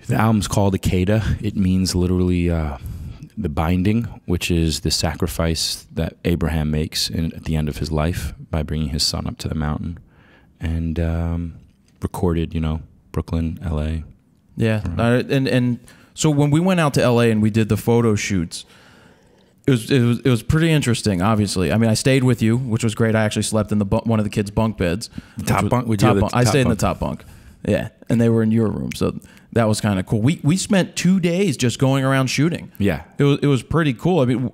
The album's called Akeda. It means literally uh, the binding, which is the sacrifice that Abraham makes in, at the end of his life by bringing his son up to the mountain. And um, recorded, you know, Brooklyn, L A. Yeah, uh, and and so when we went out to L A and we did the photo shoots, it was it was it was pretty interesting. Obviously, I mean, I stayed with you, which was great. I actually slept in the one of the kids' bunk beds. The top was, bunk. We top bunk. I top stayed bunk. in the top bunk. Yeah, and they were in your room, so that was kind of cool. We we spent two days just going around shooting. Yeah, it was it was pretty cool. I mean,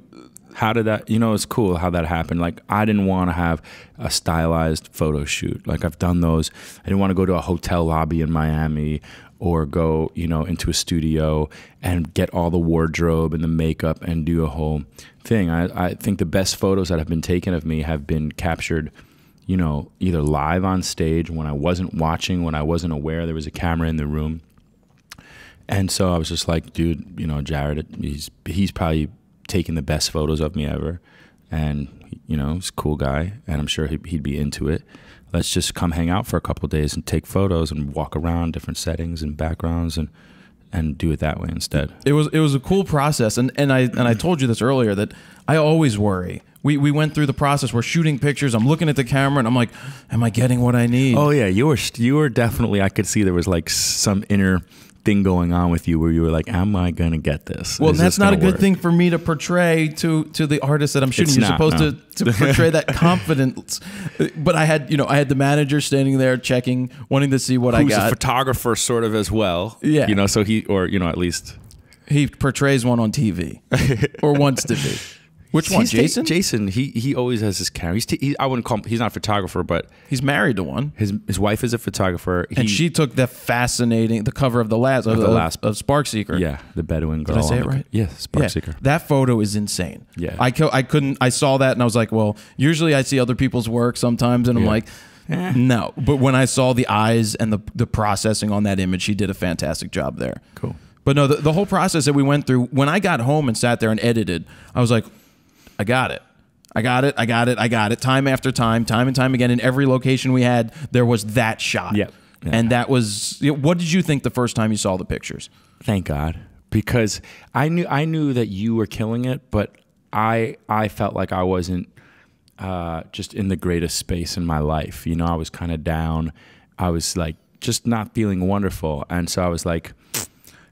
how did that? You know, it's cool how that happened. Like, I didn't want to have a stylized photo shoot. Like, I've done those. I didn't want to go to a hotel lobby in Miami or go, you know, into a studio and get all the wardrobe and the makeup and do a whole thing. I, I think the best photos that have been taken of me have been captured, you know, either live on stage when I wasn't watching, when I wasn't aware there was a camera in the room. And so I was just like, dude, you know, Jared, he's, he's probably taken the best photos of me ever. And, you know, he's a cool guy, and I'm sure he'd, he'd be into it. Let's just come hang out for a couple of days and take photos and walk around different settings and backgrounds and and do it that way instead. It was it was a cool process, and and I and I told you this earlier that I always worry. We we went through the process. We're shooting pictures. I'm looking at the camera and I'm like, am I getting what I need? Oh yeah, you were you were definitely. I could see there was like some inner thing going on with you where you were like, am I gonna get this? Well, that's not a good thing for me to portray to to the artist that I'm shooting. You're supposed to to portray that confidence. But I had, you know, I had the manager standing there checking, wanting to see what I got. Who's a photographer sort of as well. Yeah. You know, so he, or you know, at least he portrays one on T V or wants to be. Which one? Jason? Jason, he he always has his camera. He's t he, I wouldn't call him, he's not a photographer, but he's married to one. His his wife is a photographer. He, and she took the fascinating, the cover of the last, of, of the last, of, of Sparkseeker. Yeah, the Bedouin girl. Did I say it right? Yeah, Sparkseeker. Yeah, that photo is insane. Yeah. I, I couldn't, I saw that and I was like, well, usually I see other people's work sometimes and I'm yeah. like, eh. no. But when I saw the eyes and the, the processing on that image, she did a fantastic job there. Cool. But no, the, the whole process that we went through, when I got home and sat there and edited, I was like, I got it. I got it. I got it. I got it. Time after time, time and time again. In every location we had, there was that shot. Yep. Yeah. And that was, what did you think the first time you saw the pictures? Thank God. Because I knew, I knew that you were killing it, but I, I felt like I wasn't uh, just in the greatest space in my life. You know, I was kind of down. I was like, just not feeling wonderful. And so I was like,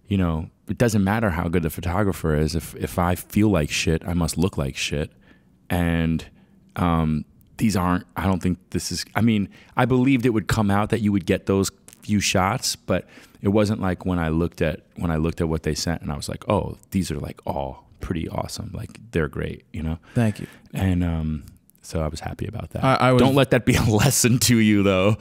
you know, it doesn't matter how good the photographer is. If, if I feel like shit, I must look like shit. And um, these aren't, I don't think this is, I mean, I believed it would come out that you would get those few shots, but it wasn't like when I looked at, when I looked at what they sent and I was like, oh, these are like all pretty awesome. Like, they're great, you know? Thank you. And um, so I was happy about that. I, I was, don't let that be a lesson to you though.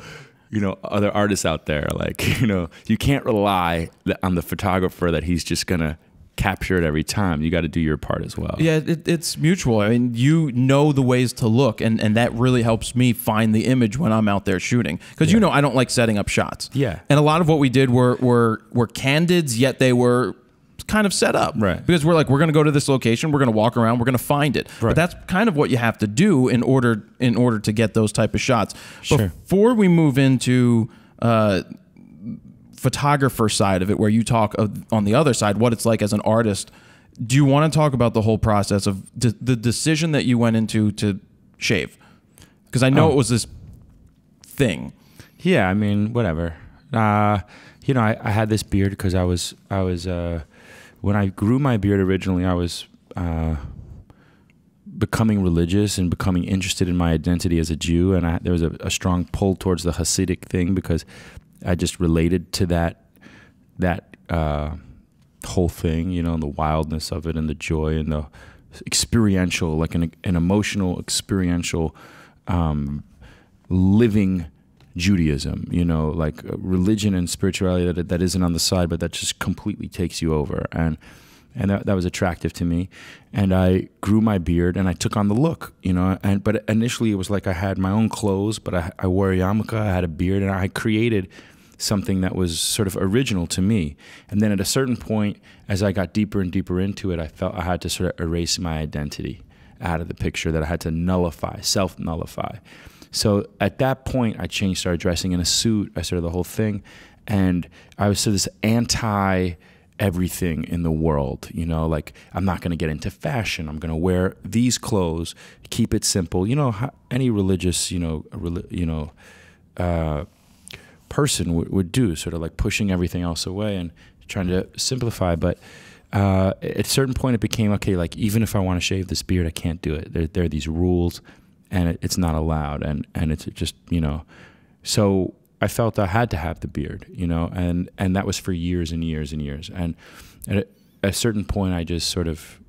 You know, other artists out there, like, you know, you can't rely on the photographer that he's just going to capture it every time. You got to do your part as well. Yeah, it, it's mutual. I mean, you know the ways to look, and, and that really helps me find the image when I'm out there shooting. Because, yeah. you know, I don't like setting up shots. Yeah. And a lot of what we did were, were, were candids, yet they were kind of set up. Right. Because we're like, we're going to go to this location, we're going to walk around, we're going to find it. Right. But that's kind of what you have to do in order in order to get those type of shots. Sure. Before we move into uh, photographer side of it, where you talk of, on the other side, what it's like as an artist, do you want to talk about the whole process of de the decision that you went into to shave? Because I know um, it was this thing. Yeah, I mean, whatever. Uh, you know, I, I had this beard because I was, I was, uh, when I grew my beard originally, I was uh, becoming religious and becoming interested in my identity as a Jew, and I, there was a, a strong pull towards the Hasidic thing because I just related to that that uh, whole thing, you know, and the wildness of it, and the joy, and the experiential, like an, an emotional, experiential, um, living Judaism, you know, like religion and spirituality that, that isn't on the side, but that just completely takes you over. And, and that, that was attractive to me. And I grew my beard and I took on the look, you know, and, but initially it was like I had my own clothes, but I, I wore a yarmulke, I had a beard, and I created something that was sort of original to me. And then at a certain point, as I got deeper and deeper into it, I felt I had to sort of erase my identity out of the picture, that I had to nullify, self-nullify. So at that point, I changed, started dressing in a suit. I started the whole thing. And I was sort of this anti everything in the world, you know, like, I'm not going to get into fashion. I'm going to wear these clothes, keep it simple. You know, any religious, you know, you know, uh, person would, would do, sort of like pushing everything else away and trying to simplify. But uh, at a certain point, it became, okay, like, even if I want to shave this beard, I can't do it. There, there are these rules, and it, it's not allowed. And, and it's just, you know, so I felt I had to have the beard, you know, and, and that was for years and years and years. And at a certain point, I just sort of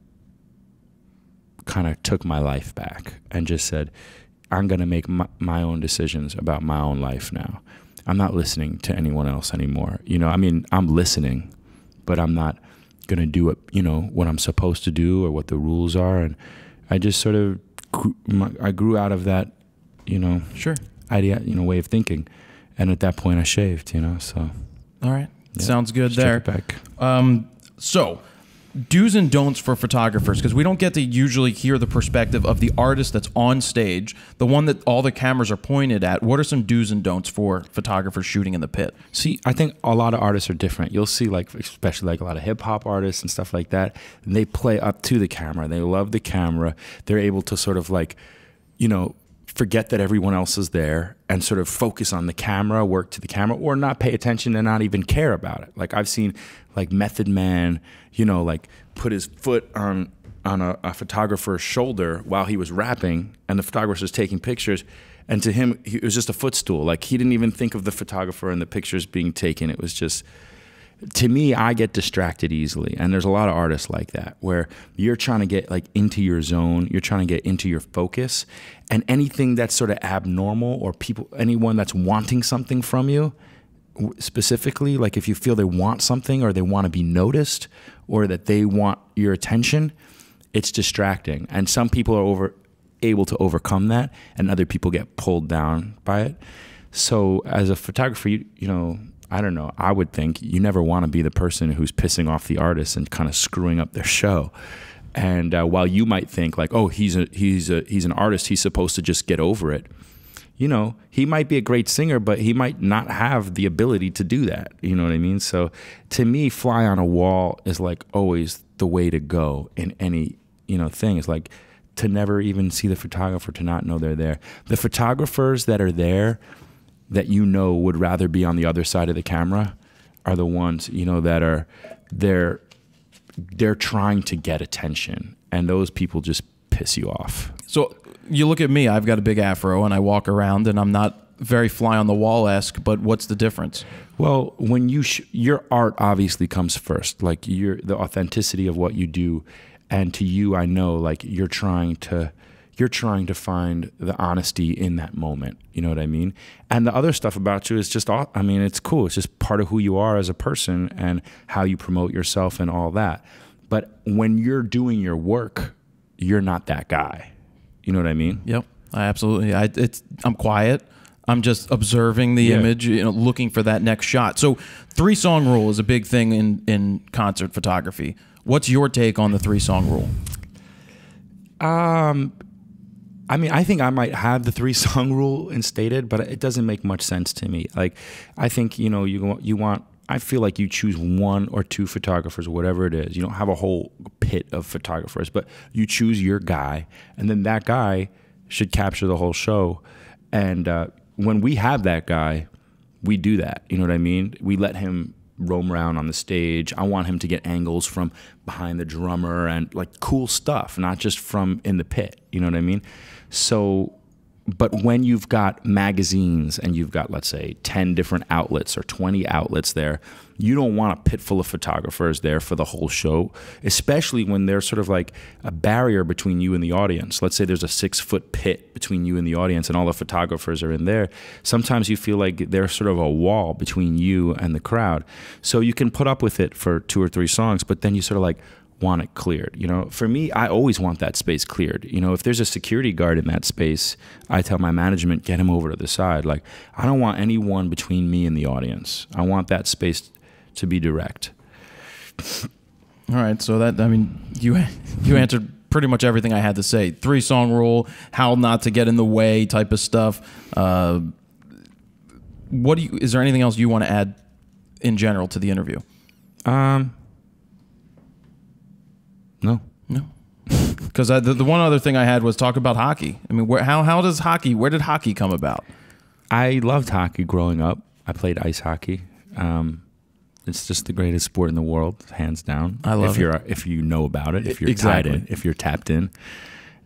kind of took my life back and just said, I'm going to make my, my own decisions about my own life now. I'm not listening to anyone else anymore. You know, I mean, I'm listening, but I'm not going to do it, you know, what I'm supposed to do or what the rules are. And I just sort of, I grew out of that, you know, sure idea, you know, way of thinking. And at that point, I shaved, you know, so. All right. Yeah. Sounds good there. Check it back. Um, so, do's and don'ts for photographers, because we don't get to usually hear the perspective of the artist that's on stage, the one that all the cameras are pointed at. What are some do's and don'ts for photographers shooting in the pit? See, I think a lot of artists are different. You'll see, like, especially like a lot of hip-hop artists and stuff like that, and they play up to the camera. They love the camera. They're able to sort of, like, you know, forget that everyone else is there and sort of focus on the camera, work to the camera, or not pay attention and not even care about it. Like, I've seen, like, Method Man, you know, like, put his foot on on a, a photographer's shoulder while he was rapping, and the photographer's taking pictures, and to him, he, it was just a footstool. Like, he didn't even think of the photographer and the pictures being taken. It was just, to me, I get distracted easily, and there's a lot of artists like that, where you're trying to get, like, into your zone, you're trying to get into your focus, and anything that's sort of abnormal or people, anyone that's wanting something from you, specifically, like, if you feel they want something or they want to be noticed or that they want your attention, it's distracting. And some people are over able to overcome that, and other people get pulled down by it. So as a photographer, you, you know, I don't know, I would think you never want to be the person who's pissing off the artist and kind of screwing up their show. And uh, while you might think, like, oh, he's a, he's a, he's an artist, he's supposed to just get over it. You know, he might be a great singer, but he might not have the ability to do that. You know what I mean? So to me, fly on a wall is, like, always the way to go in any, you know, thing. It's like to never even see the photographer, to not know they're there. The photographers that are there, that you know would rather be on the other side of the camera, are the ones, you know, that are, they're, they're trying to get attention, and those people just piss you off. So you look at me, I've got a big afro and I walk around, and I'm not very fly on the wall-esque, but what's the difference? Well, when you, sh your art obviously comes first, like your, the authenticity of what you do. And to you, I know, like, you're trying to, you're trying to find the honesty in that moment. You know what I mean? And the other stuff about you is just, all, I mean, it's cool. It's just part of who you are as a person and how you promote yourself and all that. But when you're doing your work, you're not that guy. You know what I mean? Yep. I absolutely, I, it's, I'm quiet. I'm just observing the yeah. image, you know, looking for that next shot. So three song rule is a big thing in, in concert photography. What's your take on the three song rule? Um, I mean, I think I might have the three song rule instated, but it doesn't make much sense to me. Like, I think, you know, you you want, I feel like you choose one or two photographers, whatever it is. You don't have a whole pit of photographers, but you choose your guy, and then that guy should capture the whole show. And uh, when we have that guy, we do that. You know what I mean? We let him roam around on the stage. I want him to get angles from behind the drummer and, like, cool stuff, not just from in the pit. You know what I mean? So, but when you've got magazines and you've got, let's say, ten different outlets or twenty outlets there, you don't want a pit full of photographers there for the whole show, especially when there's sort of like a barrier between you and the audience. Let's say there's a six foot pit between you and the audience and all the photographers are in there. Sometimes you feel like there's sort of a wall between you and the crowd. So you can put up with it for two or three songs, but then you sort of like want it cleared. You know, for me, I always want that space cleared. You know, if there's a security guard in that space, I tell my management, get him over to the side. Like, I don't want anyone between me and the audience. I want that space to be direct. All right. So that, I mean, you, you answered pretty much everything I had to say. Three song rule, how not to get in the way type of stuff. Uh, what do you, is there anything else you want to add in general to the interview? Um, no, no. Because the, the one other thing I had was talk about hockey. I mean, where, how, how does hockey, where did hockey come about? I loved hockey growing up. I played ice hockey. Um, it's just the greatest sport in the world, hands down. I love if it. You're, if you know about it, if you're exactly. tied in, if you're tapped in.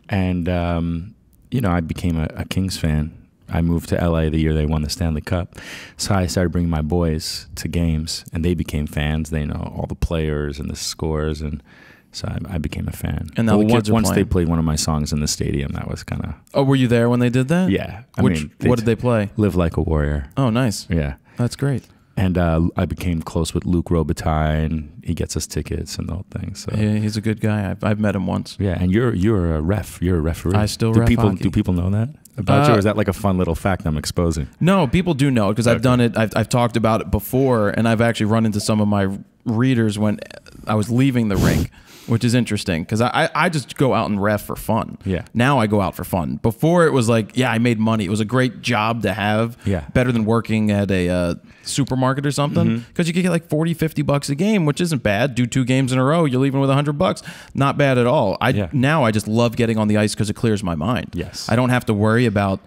And, um, you know, I became a, a Kings fan. I moved to L A the year they won the Stanley Cup. So I started bringing my boys to games, and they became fans. They know all the players and the scores, and so I, I became a fan. And now well, the kids once, once they played one of my songs in the stadium, that was kind of... Oh, were you there when they did that? Yeah. I Which, mean, what did they play? Live Like a Warrior. Oh, nice. Yeah. That's great. And uh, I became close with Luke Robitaille. He gets us tickets and the whole thing. So yeah, he's a good guy. I've, I've met him once. Yeah, and you're you're a ref. You're a referee. I still do ref people, hockey. Do people know that about uh, you, or is that like a fun little fact I'm exposing? No, people do know it because okay. I've done it. I've, I've talked about it before, and I've actually run into some of my readers when I was leaving the rink, which is interesting because I, I just go out and ref for fun. Yeah. Now I go out for fun. Before it was like, yeah, I made money. It was a great job to have. Yeah. Better than working at a uh, supermarket or something because mm-hmm. you could get like forty, fifty bucks a game, which isn't bad. Do two games in a row, you're leaving with a hundred bucks. Not bad at all. I yeah. Now I just love getting on the ice because it clears my mind. Yes. I don't have to worry about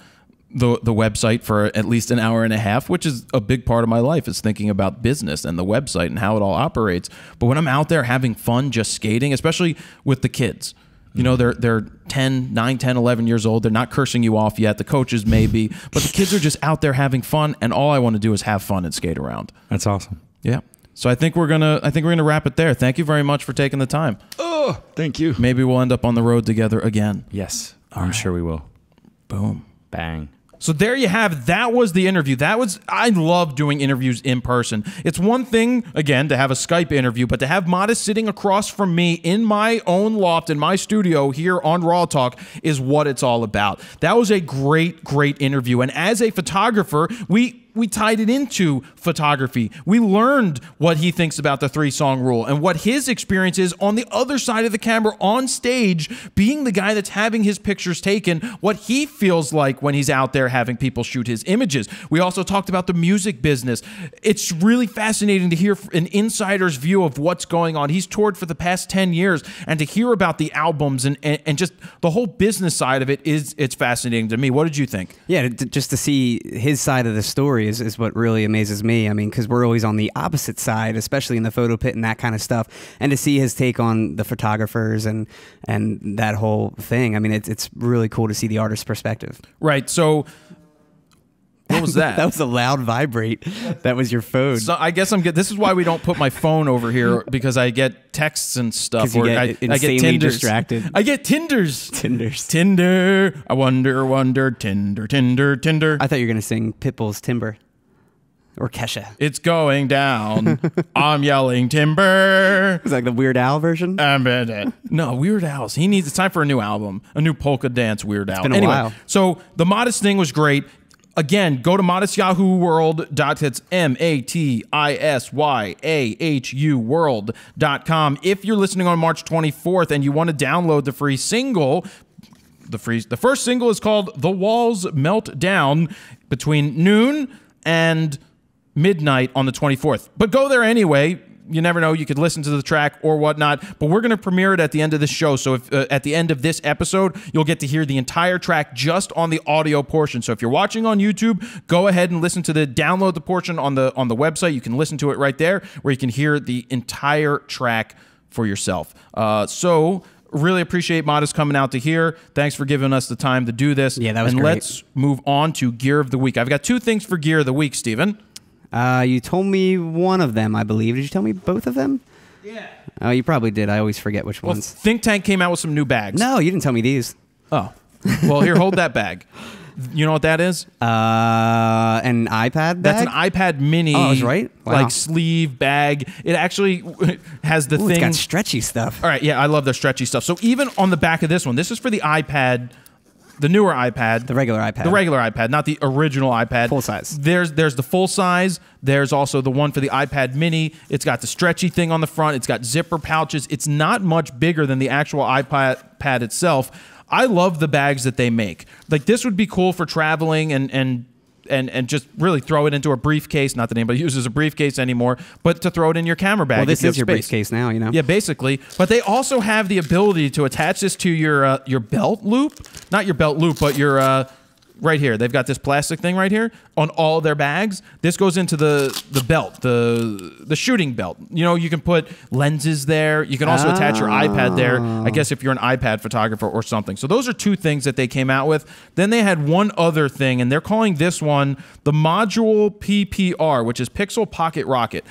the the website for at least an hour and a half, which is a big part of my life, is thinking about business and the website and how it all operates. But when I'm out there having fun, just skating, especially with the kids, you know, they're they're ten, nine, ten, eleven years old. They're not cursing you off yet. The coaches maybe, but the kids are just out there having fun, and all I want to do is have fun and skate around. That's awesome. Yeah. So I think we're gonna I think we're gonna wrap it there. Thank you very much for taking the time. Oh, thank you. Maybe we'll end up on the road together again. Yes, all I'm right. sure we will. Boom. Bang. So there you have it. That was the interview. That was, I love doing interviews in person. It's one thing, again, to have a Skype interview, but to have Matis sitting across from me in my own loft, in my studio here on Raw Talk, is what it's all about. That was a great, great interview. And as a photographer, we... we tied it into photography. We learned what he thinks about the three-song rule and what his experience is on the other side of the camera, on stage, being the guy that's having his pictures taken, what he feels like when he's out there having people shoot his images. We also talked about the music business. It's really fascinating to hear an insider's view of what's going on. He's toured for the past ten years, and to hear about the albums and, and, and just the whole business side of it, is it's fascinating to me. What did you think? Yeah, just to see his side of the story Is, is what really amazes me. I mean, because we're always on the opposite side, especially in the photo pit and that kind of stuff. And to see his take on the photographers and and that whole thing, I mean, it's, it's really cool to see the artist's perspective. Right. So what was that? That was a loud vibrate. That was your phone. So I guess I'm good. This is why we don't put my phone over here, because I get texts and stuff. Or get I, I get Tinders. Distracted. I get Tinders. Tinders. Tinder. I wonder, wonder. Tinder, Tinder, Tinder. I thought you were gonna sing Pitbull's Timber. Or Kesha. It's going down. I'm yelling timber. It's like the Weird Al version. No, Weird Al's. He needs. It's time for a new album. A new polka dance Weird Al. It's been a anyway, while. So the Matis thing was great. Again, go to Matisyahu World dot com. It's M A T I S Y A H U World dot com. If you're listening on March twenty-fourth and you want to download the free single, the free the first single is called The Walls Melt Down, between noon and midnight on the twenty-fourth. But go there anyway. You never know. You could listen to the track or whatnot, but we're going to premiere it at the end of the show. So if, uh, at the end of this episode, you'll get to hear the entire track just on the audio portion. So if you're watching on YouTube, go ahead and listen to the download the portion on the on the website. You can listen to it right there, where you can hear the entire track for yourself. Uh, so really appreciate Matis coming out to here. Thanks for giving us the time to do this. Yeah, that was and great. Let's move on to Gear of the Week. I've got two things for Gear of the Week, Stephen. Uh, you told me one of them, I believe. Did you tell me both of them? Yeah. Oh, you probably did. I always forget which well, ones. Think Tank came out with some new bags. No, you didn't tell me these. Oh. Well, here, hold that bag. You know what that is? Uh, an iPad bag? That's an iPad mini. Oh, I was right. Wow. Like sleeve bag. It actually has the Ooh, thing. It's got stretchy stuff. All right. Yeah, I love the stretchy stuff. So even on the back of this one, this is for the iPad. The newer iPad. The regular iPad. The regular iPad, not the original iPad. Full size. There's there's the full size. There's also the one for the iPad mini. It's got the stretchy thing on the front. It's got zipper pouches. It's not much bigger than the actual iPad itself. I love the bags that they make. Like, this would be cool for traveling and, and and and just really throw it into a briefcase. Not that anybody uses a briefcase anymore, but to throw it in your camera bag. Well, this is your briefcase now, you know. Yeah, basically. But they also have the ability to attach this to your uh, your belt loop, not your belt loop, but your uh, right here. They've got this plastic thing right here on all their bags. This goes into the the belt, the the shooting belt. You know, you can put lenses there. You can also oh. attach your iPad there, I guess, if you're an iPad photographer or something. So those are two things that they came out with. Then they had one other thing, and they're calling this one the Module P P R, which is Pixel Pocket Rocket.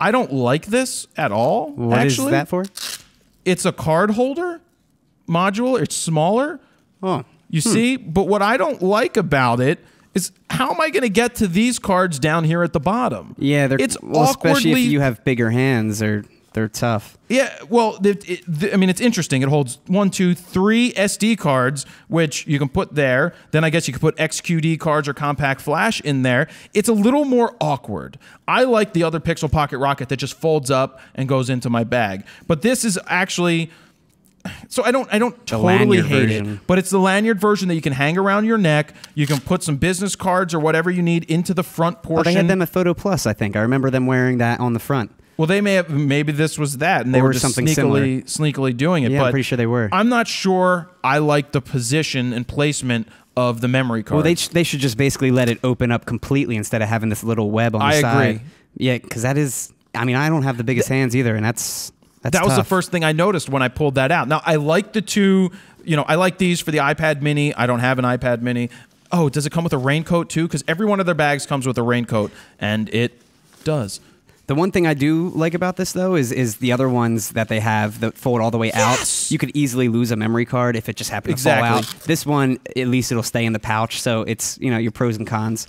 I don't like this at all. What actually. is that for? It's a card holder module. It's smaller. Oh. You hmm. see? But what I don't like about it is, how am I going to get to these cards down here at the bottom? Yeah, they're, it's well, awkwardly, especially if you have bigger hands, they're, they're tough. Yeah, well, it, it, I mean, it's interesting. It holds one, two, three S D cards, which you can put there. Then I guess you could put X Q D cards or compact flash in there. It's a little more awkward. I like the other Pixel Pocket Rocket that just folds up and goes into my bag. But this is actually... So I don't I don't totally hate it, but it's the lanyard version that you can hang around your neck. You can put some business cards or whatever you need into the front portion. Well, they had them at Photo Plus, I think. I remember them wearing that on the front. Well, they may have, maybe this was that, and they were just sneakily, sneakily doing it. Yeah, but I'm pretty sure they were. I'm not sure I like the position and placement of the memory card. Well, they, sh they should just basically let it open up completely instead of having this little web on the I side. I agree. Yeah, because that is... I mean, I don't have the biggest hands either, and that's... That's that tough. was the first thing I noticed when I pulled that out. Now, I like the two, you know, I like these for the iPad mini. I don't have an iPad mini. Oh, does it come with a raincoat too? Because every one of their bags comes with a raincoat, and it does. The one thing I do like about this, though, is is the other ones that they have that fold all the way yes! out. You could easily lose a memory card if it just happened to exactly. fall out. This one, at least it'll stay in the pouch, so it's, you know, your pros and cons.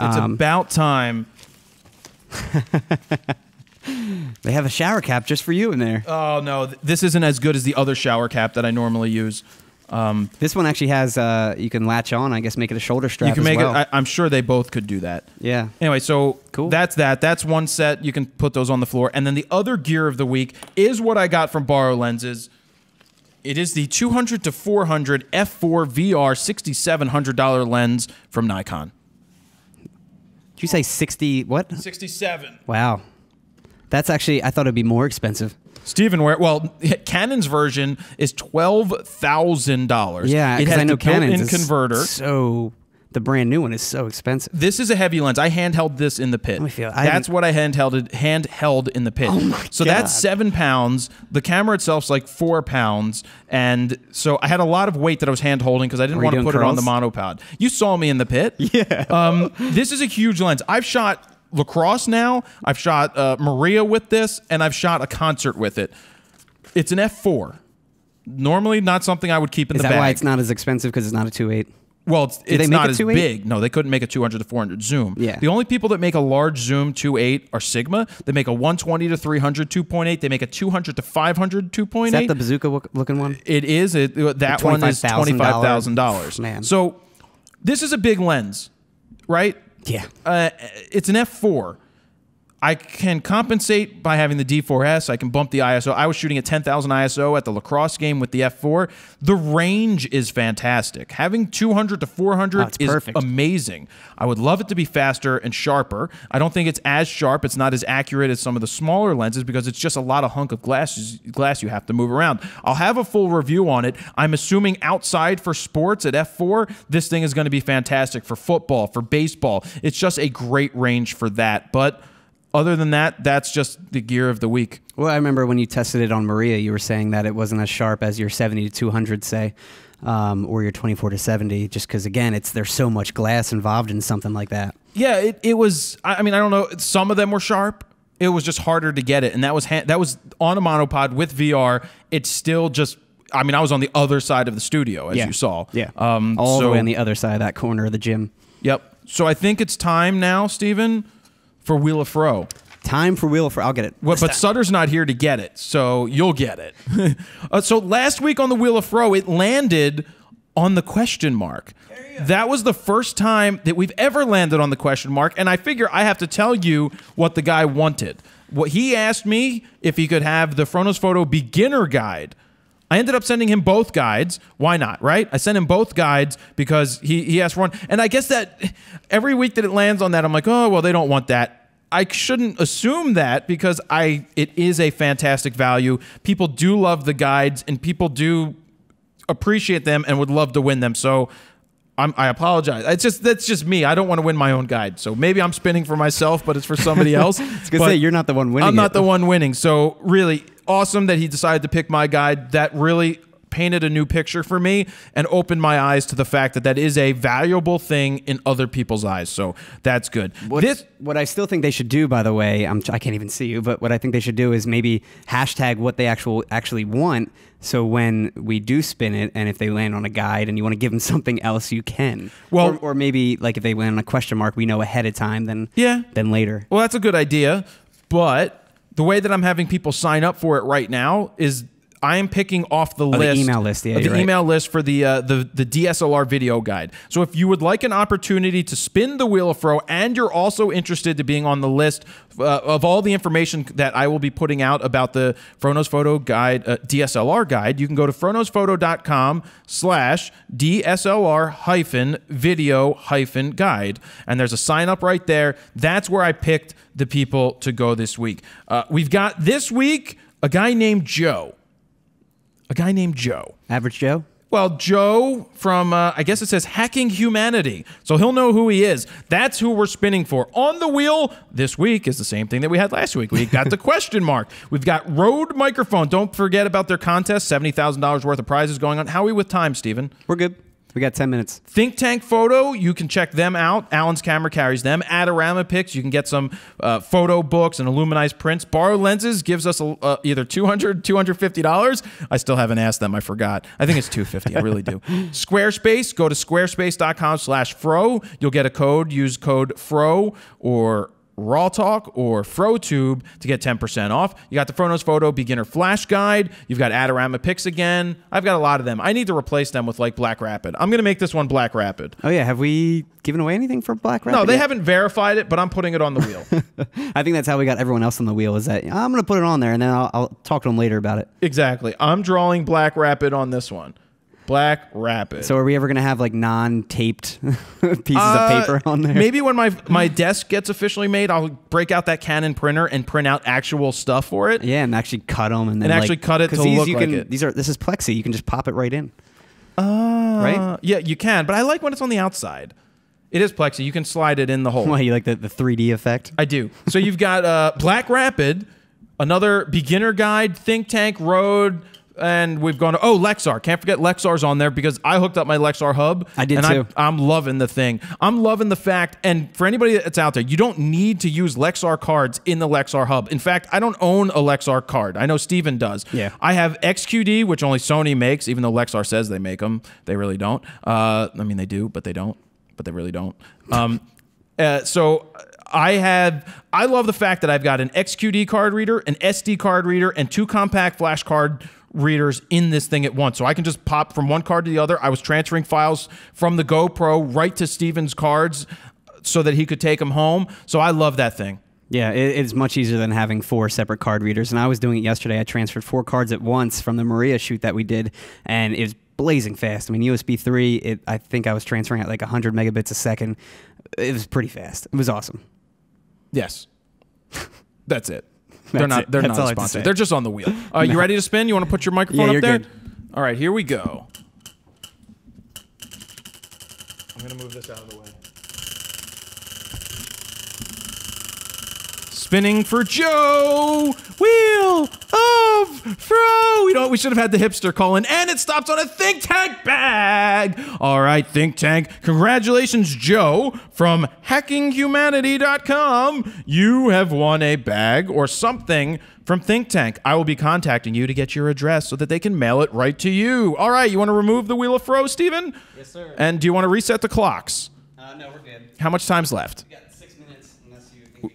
It's um, about time. They have a shower cap just for you in there. Oh, no. This isn't as good as the other shower cap that I normally use. Um, this one actually has, uh, you can latch on, I guess, make it a shoulder strap. You can make as well. it, I, I'm sure they both could do that. Yeah. Anyway, so cool. that's that. That's one set. You can put those on the floor. And then the other gear of the week is what I got from Borrow Lenses. It is the two hundred to four hundred F four V R sixty-seven hundred dollar lens from Nikon. Did you say sixty, what? sixty-seven. Wow. That's actually, I thought it'd be more expensive. Stephen, where well, Canon's version is twelve thousand dollars. Yeah, because I know Canon's converter. So the brand new one is so expensive. This is a heavy lens. I handheld this in the pit. Let me feel, I that's what I handheld handheld in the pit. Oh my so God. That's seven pounds. The camera itself's like four pounds, and so I had a lot of weight that I was hand holding because I didn't want to put curls? it on the monopod. You saw me in the pit. Yeah. Um, this is a huge lens. I've shot lacrosse now. I've shot uh, Maria with this, and I've shot a concert with it. It's an F four. Normally not something I would keep in Is the bag. Is that why it's not as expensive, because it's not a two point eight? Well, it's, it's not as big. No, they couldn't make a two hundred to four hundred zoom. Yeah. The only people that make a large zoom two point eight are Sigma. They make a one twenty to three hundred two point eight. They make a two hundred to five hundred two point eight. Is that the bazooka looking one? It is. It, that one is twenty-five thousand dollars. Man. So this is a big lens, right? Yeah. Uh, it's an F four. I can compensate by having the D four S. I can bump the I S O. I was shooting at ten thousand I S O at the lacrosse game with the F four. The range is fantastic. Having two hundred to four hundred oh, is perfect. amazing. I would love it to be faster and sharper. I don't think it's as sharp. It's not as accurate as some of the smaller lenses because it's just a lot of hunk of glass, glass you have to move around. I'll have a full review on it. I'm assuming outside for sports at F four, this thing is going to be fantastic for football, for baseball. It's just a great range for that, but... Other than that, that's just the gear of the week. Well, I remember when you tested it on Maria, you were saying that it wasn't as sharp as your seventy to two hundred, say, um, or your twenty-four to seventy, just because, again, it's there's so much glass involved in something like that. Yeah, it, it was, I mean, I don't know, some of them were sharp. It was just harder to get it, and that was, ha that was on a monopod with V R. It's still just... I mean, I was on the other side of the studio, as yeah. you saw. Yeah, um, all so, the way on the other side of that corner of the gym. Yep. So I think it's time now, Stephen, for Wheel of Fro. Time for Wheel of Fro. I'll get it. Well, but time. Sutter's not here to get it, so you'll get it. uh, so last week on the Wheel of Fro, it landed on the question mark. That was the first time that we've ever landed on the question mark, and I figure I have to tell you what the guy wanted. What he asked me if he could have the Froknow's Photo Beginner Guide. I ended up sending him both guides. Why not, right? I sent him both guides because he, he asked for one. And I guess that every week that it lands on that, I'm like, oh, well, they don't want that. I shouldn't assume that because I it is a fantastic value. People do love the guides and people do appreciate them and would love to win them. So I'm, I apologize. It's just that's just me. I don't want to win my own guide. So maybe I'm spinning for myself, but it's for somebody else. I was gonna say you're not the one winning. I'm not it. the one winning. So really awesome that he decided to pick my guide. That really painted a new picture for me and opened my eyes to the fact that that is a valuable thing in other people's eyes. So that's good. What's, this what I still think they should do, by the way, I'm, I can't even see you, but what I think they should do is maybe hashtag what they actual, actually want. So when we do spin it, and if they land on a guide and you want to give them something else, you can. Well, or, or maybe like if they land on a question mark, we know ahead of time than, yeah. than later. Well, that's a good idea. But the way that I'm having people sign up for it right now is I am picking off the oh, list, the email list, yeah, the right. email list for the, uh, the the D S L R video guide. So if you would like an opportunity to spin the Wheel of Fro, and you're also interested to in being on the list uh, of all the information that I will be putting out about the Fronos Photo Guide uh, D S L R guide, you can go to fronos photo dot com slash D S L R hyphen video hyphen guide, and there's a sign up right there. That's where I picked the people to go this week. Uh, we've got this week a guy named Joe. A guy named Joe. Average Joe? Well, Joe from, uh, I guess it says Hacking Humanity. So he'll know who he is. That's who we're spinning for. On the wheel this week is the same thing that we had last week. We got the question mark. We've got Rode microphone. Don't forget about their contest. seventy thousand dollars worth of prizes going on. How are we with time, Stephen? We're good. We got ten minutes. Think Tank Photo, you can check them out. Allen's Camera carries them. Adorama Pics, you can get some uh, photo books and aluminized prints. Borrow Lenses gives us a, uh, either two hundred dollars, two hundred fifty dollars. I still haven't asked them. I forgot. I think it's two hundred fifty dollars. I really do. Squarespace, go to squarespace dot com slash fro. You'll get a code. Use code FRO or Raw Talk or FroTube to get ten percent off. You got the Fronos Photo Beginner Flash Guide. You've got Adorama Pics again. I've got a lot of them. I need to replace them with like Black Rapid. I'm going to make this one Black Rapid. Oh yeah, have we given away anything for Black Rapid? No, they yet? haven't verified it, but I'm putting it on the wheel. I think that's how we got everyone else on the wheel is that I'm going to put it on there and then I'll, I'll talk to them later about it. Exactly. I'm drawing Black Rapid on this one. Black Rapid. So are we ever going to have like non-taped pieces uh, of paper on there? Maybe when my my desk gets officially made, I'll break out that Canon printer and print out actual stuff for it. Yeah, and actually cut them and then and actually like, cut it to these look you like can, it. These are this is plexi. You can just pop it right in. Uh, right? Yeah, you can. But I like when it's on the outside. It is plexi. You can slide it in the hole. Why, you like the the three D effect? I do. So you've got uh, Black Rapid, another beginner guide, Think Tank, Rode. And we've gone to, oh, Lexar. Can't forget Lexar's on there because I hooked up my Lexar hub. I did and too. I, I'm loving the thing. I'm loving the fact, and for anybody that's out there, you don't need to use Lexar cards in the Lexar hub. In fact, I don't own a Lexar card. I know Steven does. Yeah. I have X Q D, which only Sony makes, even though Lexar says they make them. They really don't. Uh, I mean, they do, but they don't. But they really don't. Um, uh, so... I have, I love the fact that I've got an X Q D card reader, an S D card reader, and two compact flash card readers in this thing at once. So I can just pop from one card to the other. I was transferring files from the GoPro right to Steven's cards so that he could take them home. So I love that thing. Yeah, it's much easier than having four separate card readers. And I was doing it yesterday. I transferred four cards at once from the Maria shoot that we did, and it was blazing fast. I mean, U S B three, it, I think I was transferring at like one hundred megabits a second. It was pretty fast. It was awesome. Yes. That's it. That's they're not, it. They're That's not sponsored. They're just on the wheel. Uh, no. You ready to spin? You want to put your microphone yeah, up there? Good. All right, here we go. I'm going to move this out of the way. Spinning for Joe. Wheel of Fro. We, don't, we should have had the hipster call in. And it stops on a Think Tank bag. All right, Think Tank. Congratulations, Joe, from hacking humanity dot com. You have won a bag or something from Think Tank. I will be contacting you to get your address so that they can mail it right to you. All right, you want to remove the Wheel of Fro, Stephen? Yes, sir. And do you want to reset the clocks? Uh, no, we're good. How much time's left? We got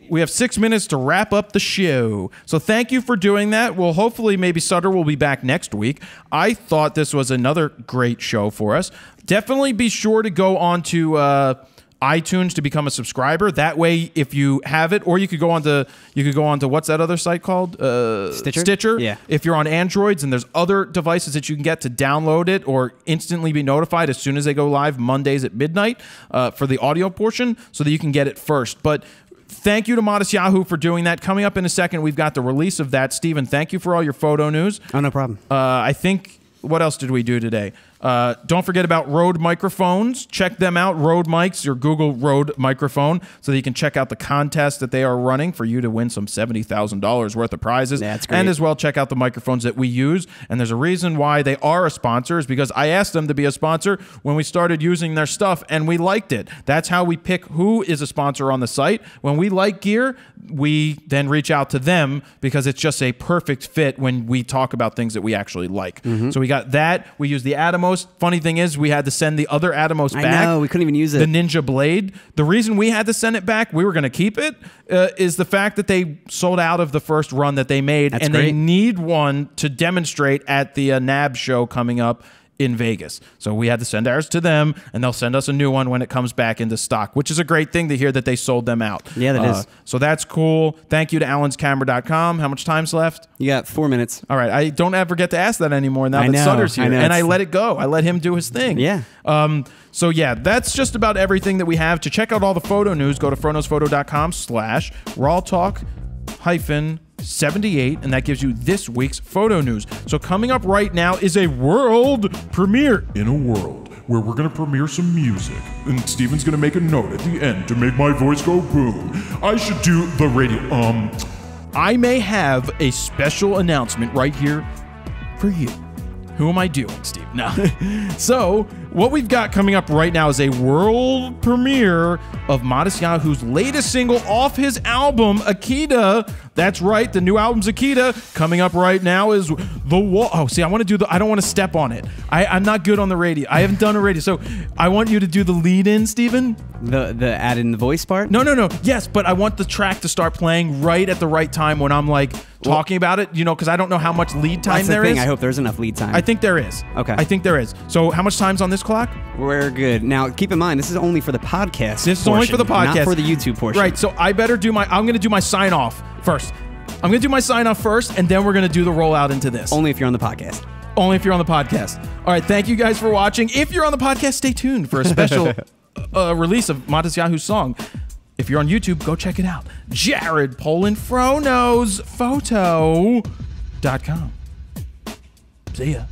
We have six minutes to wrap up the show. So thank you for doing that. Well, hopefully maybe Sutter will be back next week. I thought this was another great show for us. Definitely be sure to go on to uh, iTunes to become a subscriber. That way, if you have it, or you could go on to, you could go on to what's that other site called? Uh, Stitcher? Stitcher. Yeah. If you're on Androids, and there's other devices that you can get to download it or instantly be notified as soon as they go live Mondays at midnight uh, for the audio portion, so that you can get it first. But thank you to Matisyahu for doing that. Coming up in a second, we've got the release of that. Stephen, thank you for all your photo news. Oh, no problem. Uh, I think... What else did we do today? Uh, don't forget about Rode microphones. Check them out, Rode mics, your Google Rode microphone, so that you can check out the contest that they are running for you to win some seventy thousand dollars worth of prizes. That's great. And as well, check out the microphones that we use. And there's a reason why they are a sponsor, is because I asked them to be a sponsor when we started using their stuff, and we liked it. That's how we pick who is a sponsor on the site. When we like gear, we then reach out to them, because it's just a perfect fit when we talk about things that we actually like. Mm-hmm. So we got that. We use the Atomos. Funny thing is, we had to send the other Atomos back. I know, we couldn't even use it. The Ninja Blade. The reason we had to send it back, we were going to keep it, uh, is the fact that they sold out of the first run that they made. That's and great. They need one to demonstrate at the uh, NAB show coming up in Vegas. So we had to send ours to them, and they'll send us a new one when it comes back into stock, which is a great thing to hear that they sold them out. Yeah, that uh, is. So that's cool. Thank you to allens camera dot com. How much time's left? You got four minutes. All right. I don't ever get to ask that anymore now I that know, Sutter's here, I know, and I let it go. I let him do his thing. Yeah. Um, so yeah, that's just about everything that we have. To check out all the photo news, go to froknowsphoto.com slash raw talk hyphen seventy-eight, and that gives you this week's photo news. So coming up right now is a world premiere in a world where we're going to premiere some music, and Stephen's going to make a note at the end to make my voice go boom. I should do the radio. Um, I may have a special announcement right here for you. Who am I doing, Steve? No. So what we've got coming up right now is a world premiere of Matisyahu's latest single off his album, Akeda. That's right, the new album's Akeda. Coming up right now is The Wall. Oh, see, I want to do the, I don't want to step on it. I, I'm not good on the radio. I haven't done a radio. So I want you to do the lead in, Stephen. The, the add in the voice part? No, no, no. Yes, but I want the track to start playing right at the right time when I'm like, talking about it, you know, because I don't know how much lead time That's the there thing. is. I hope there's enough lead time. I think there is. Okay. I think there is. So how much time's on this clock? We're good. Now, keep in mind, this is only for the podcast This is portion, only for the podcast. Not for the YouTube portion. Right, so I better do my, I'm going to do my sign-off first. I'm going to do my sign-off first, and then we're going to do the rollout into this. Only if you're on the podcast. Only if you're on the podcast. All right, thank you guys for watching. If you're on the podcast, stay tuned for a special uh, release of Matisyahu's song. If you're on YouTube, go check it out. Jared Polin, froknowsphoto dot com. See ya.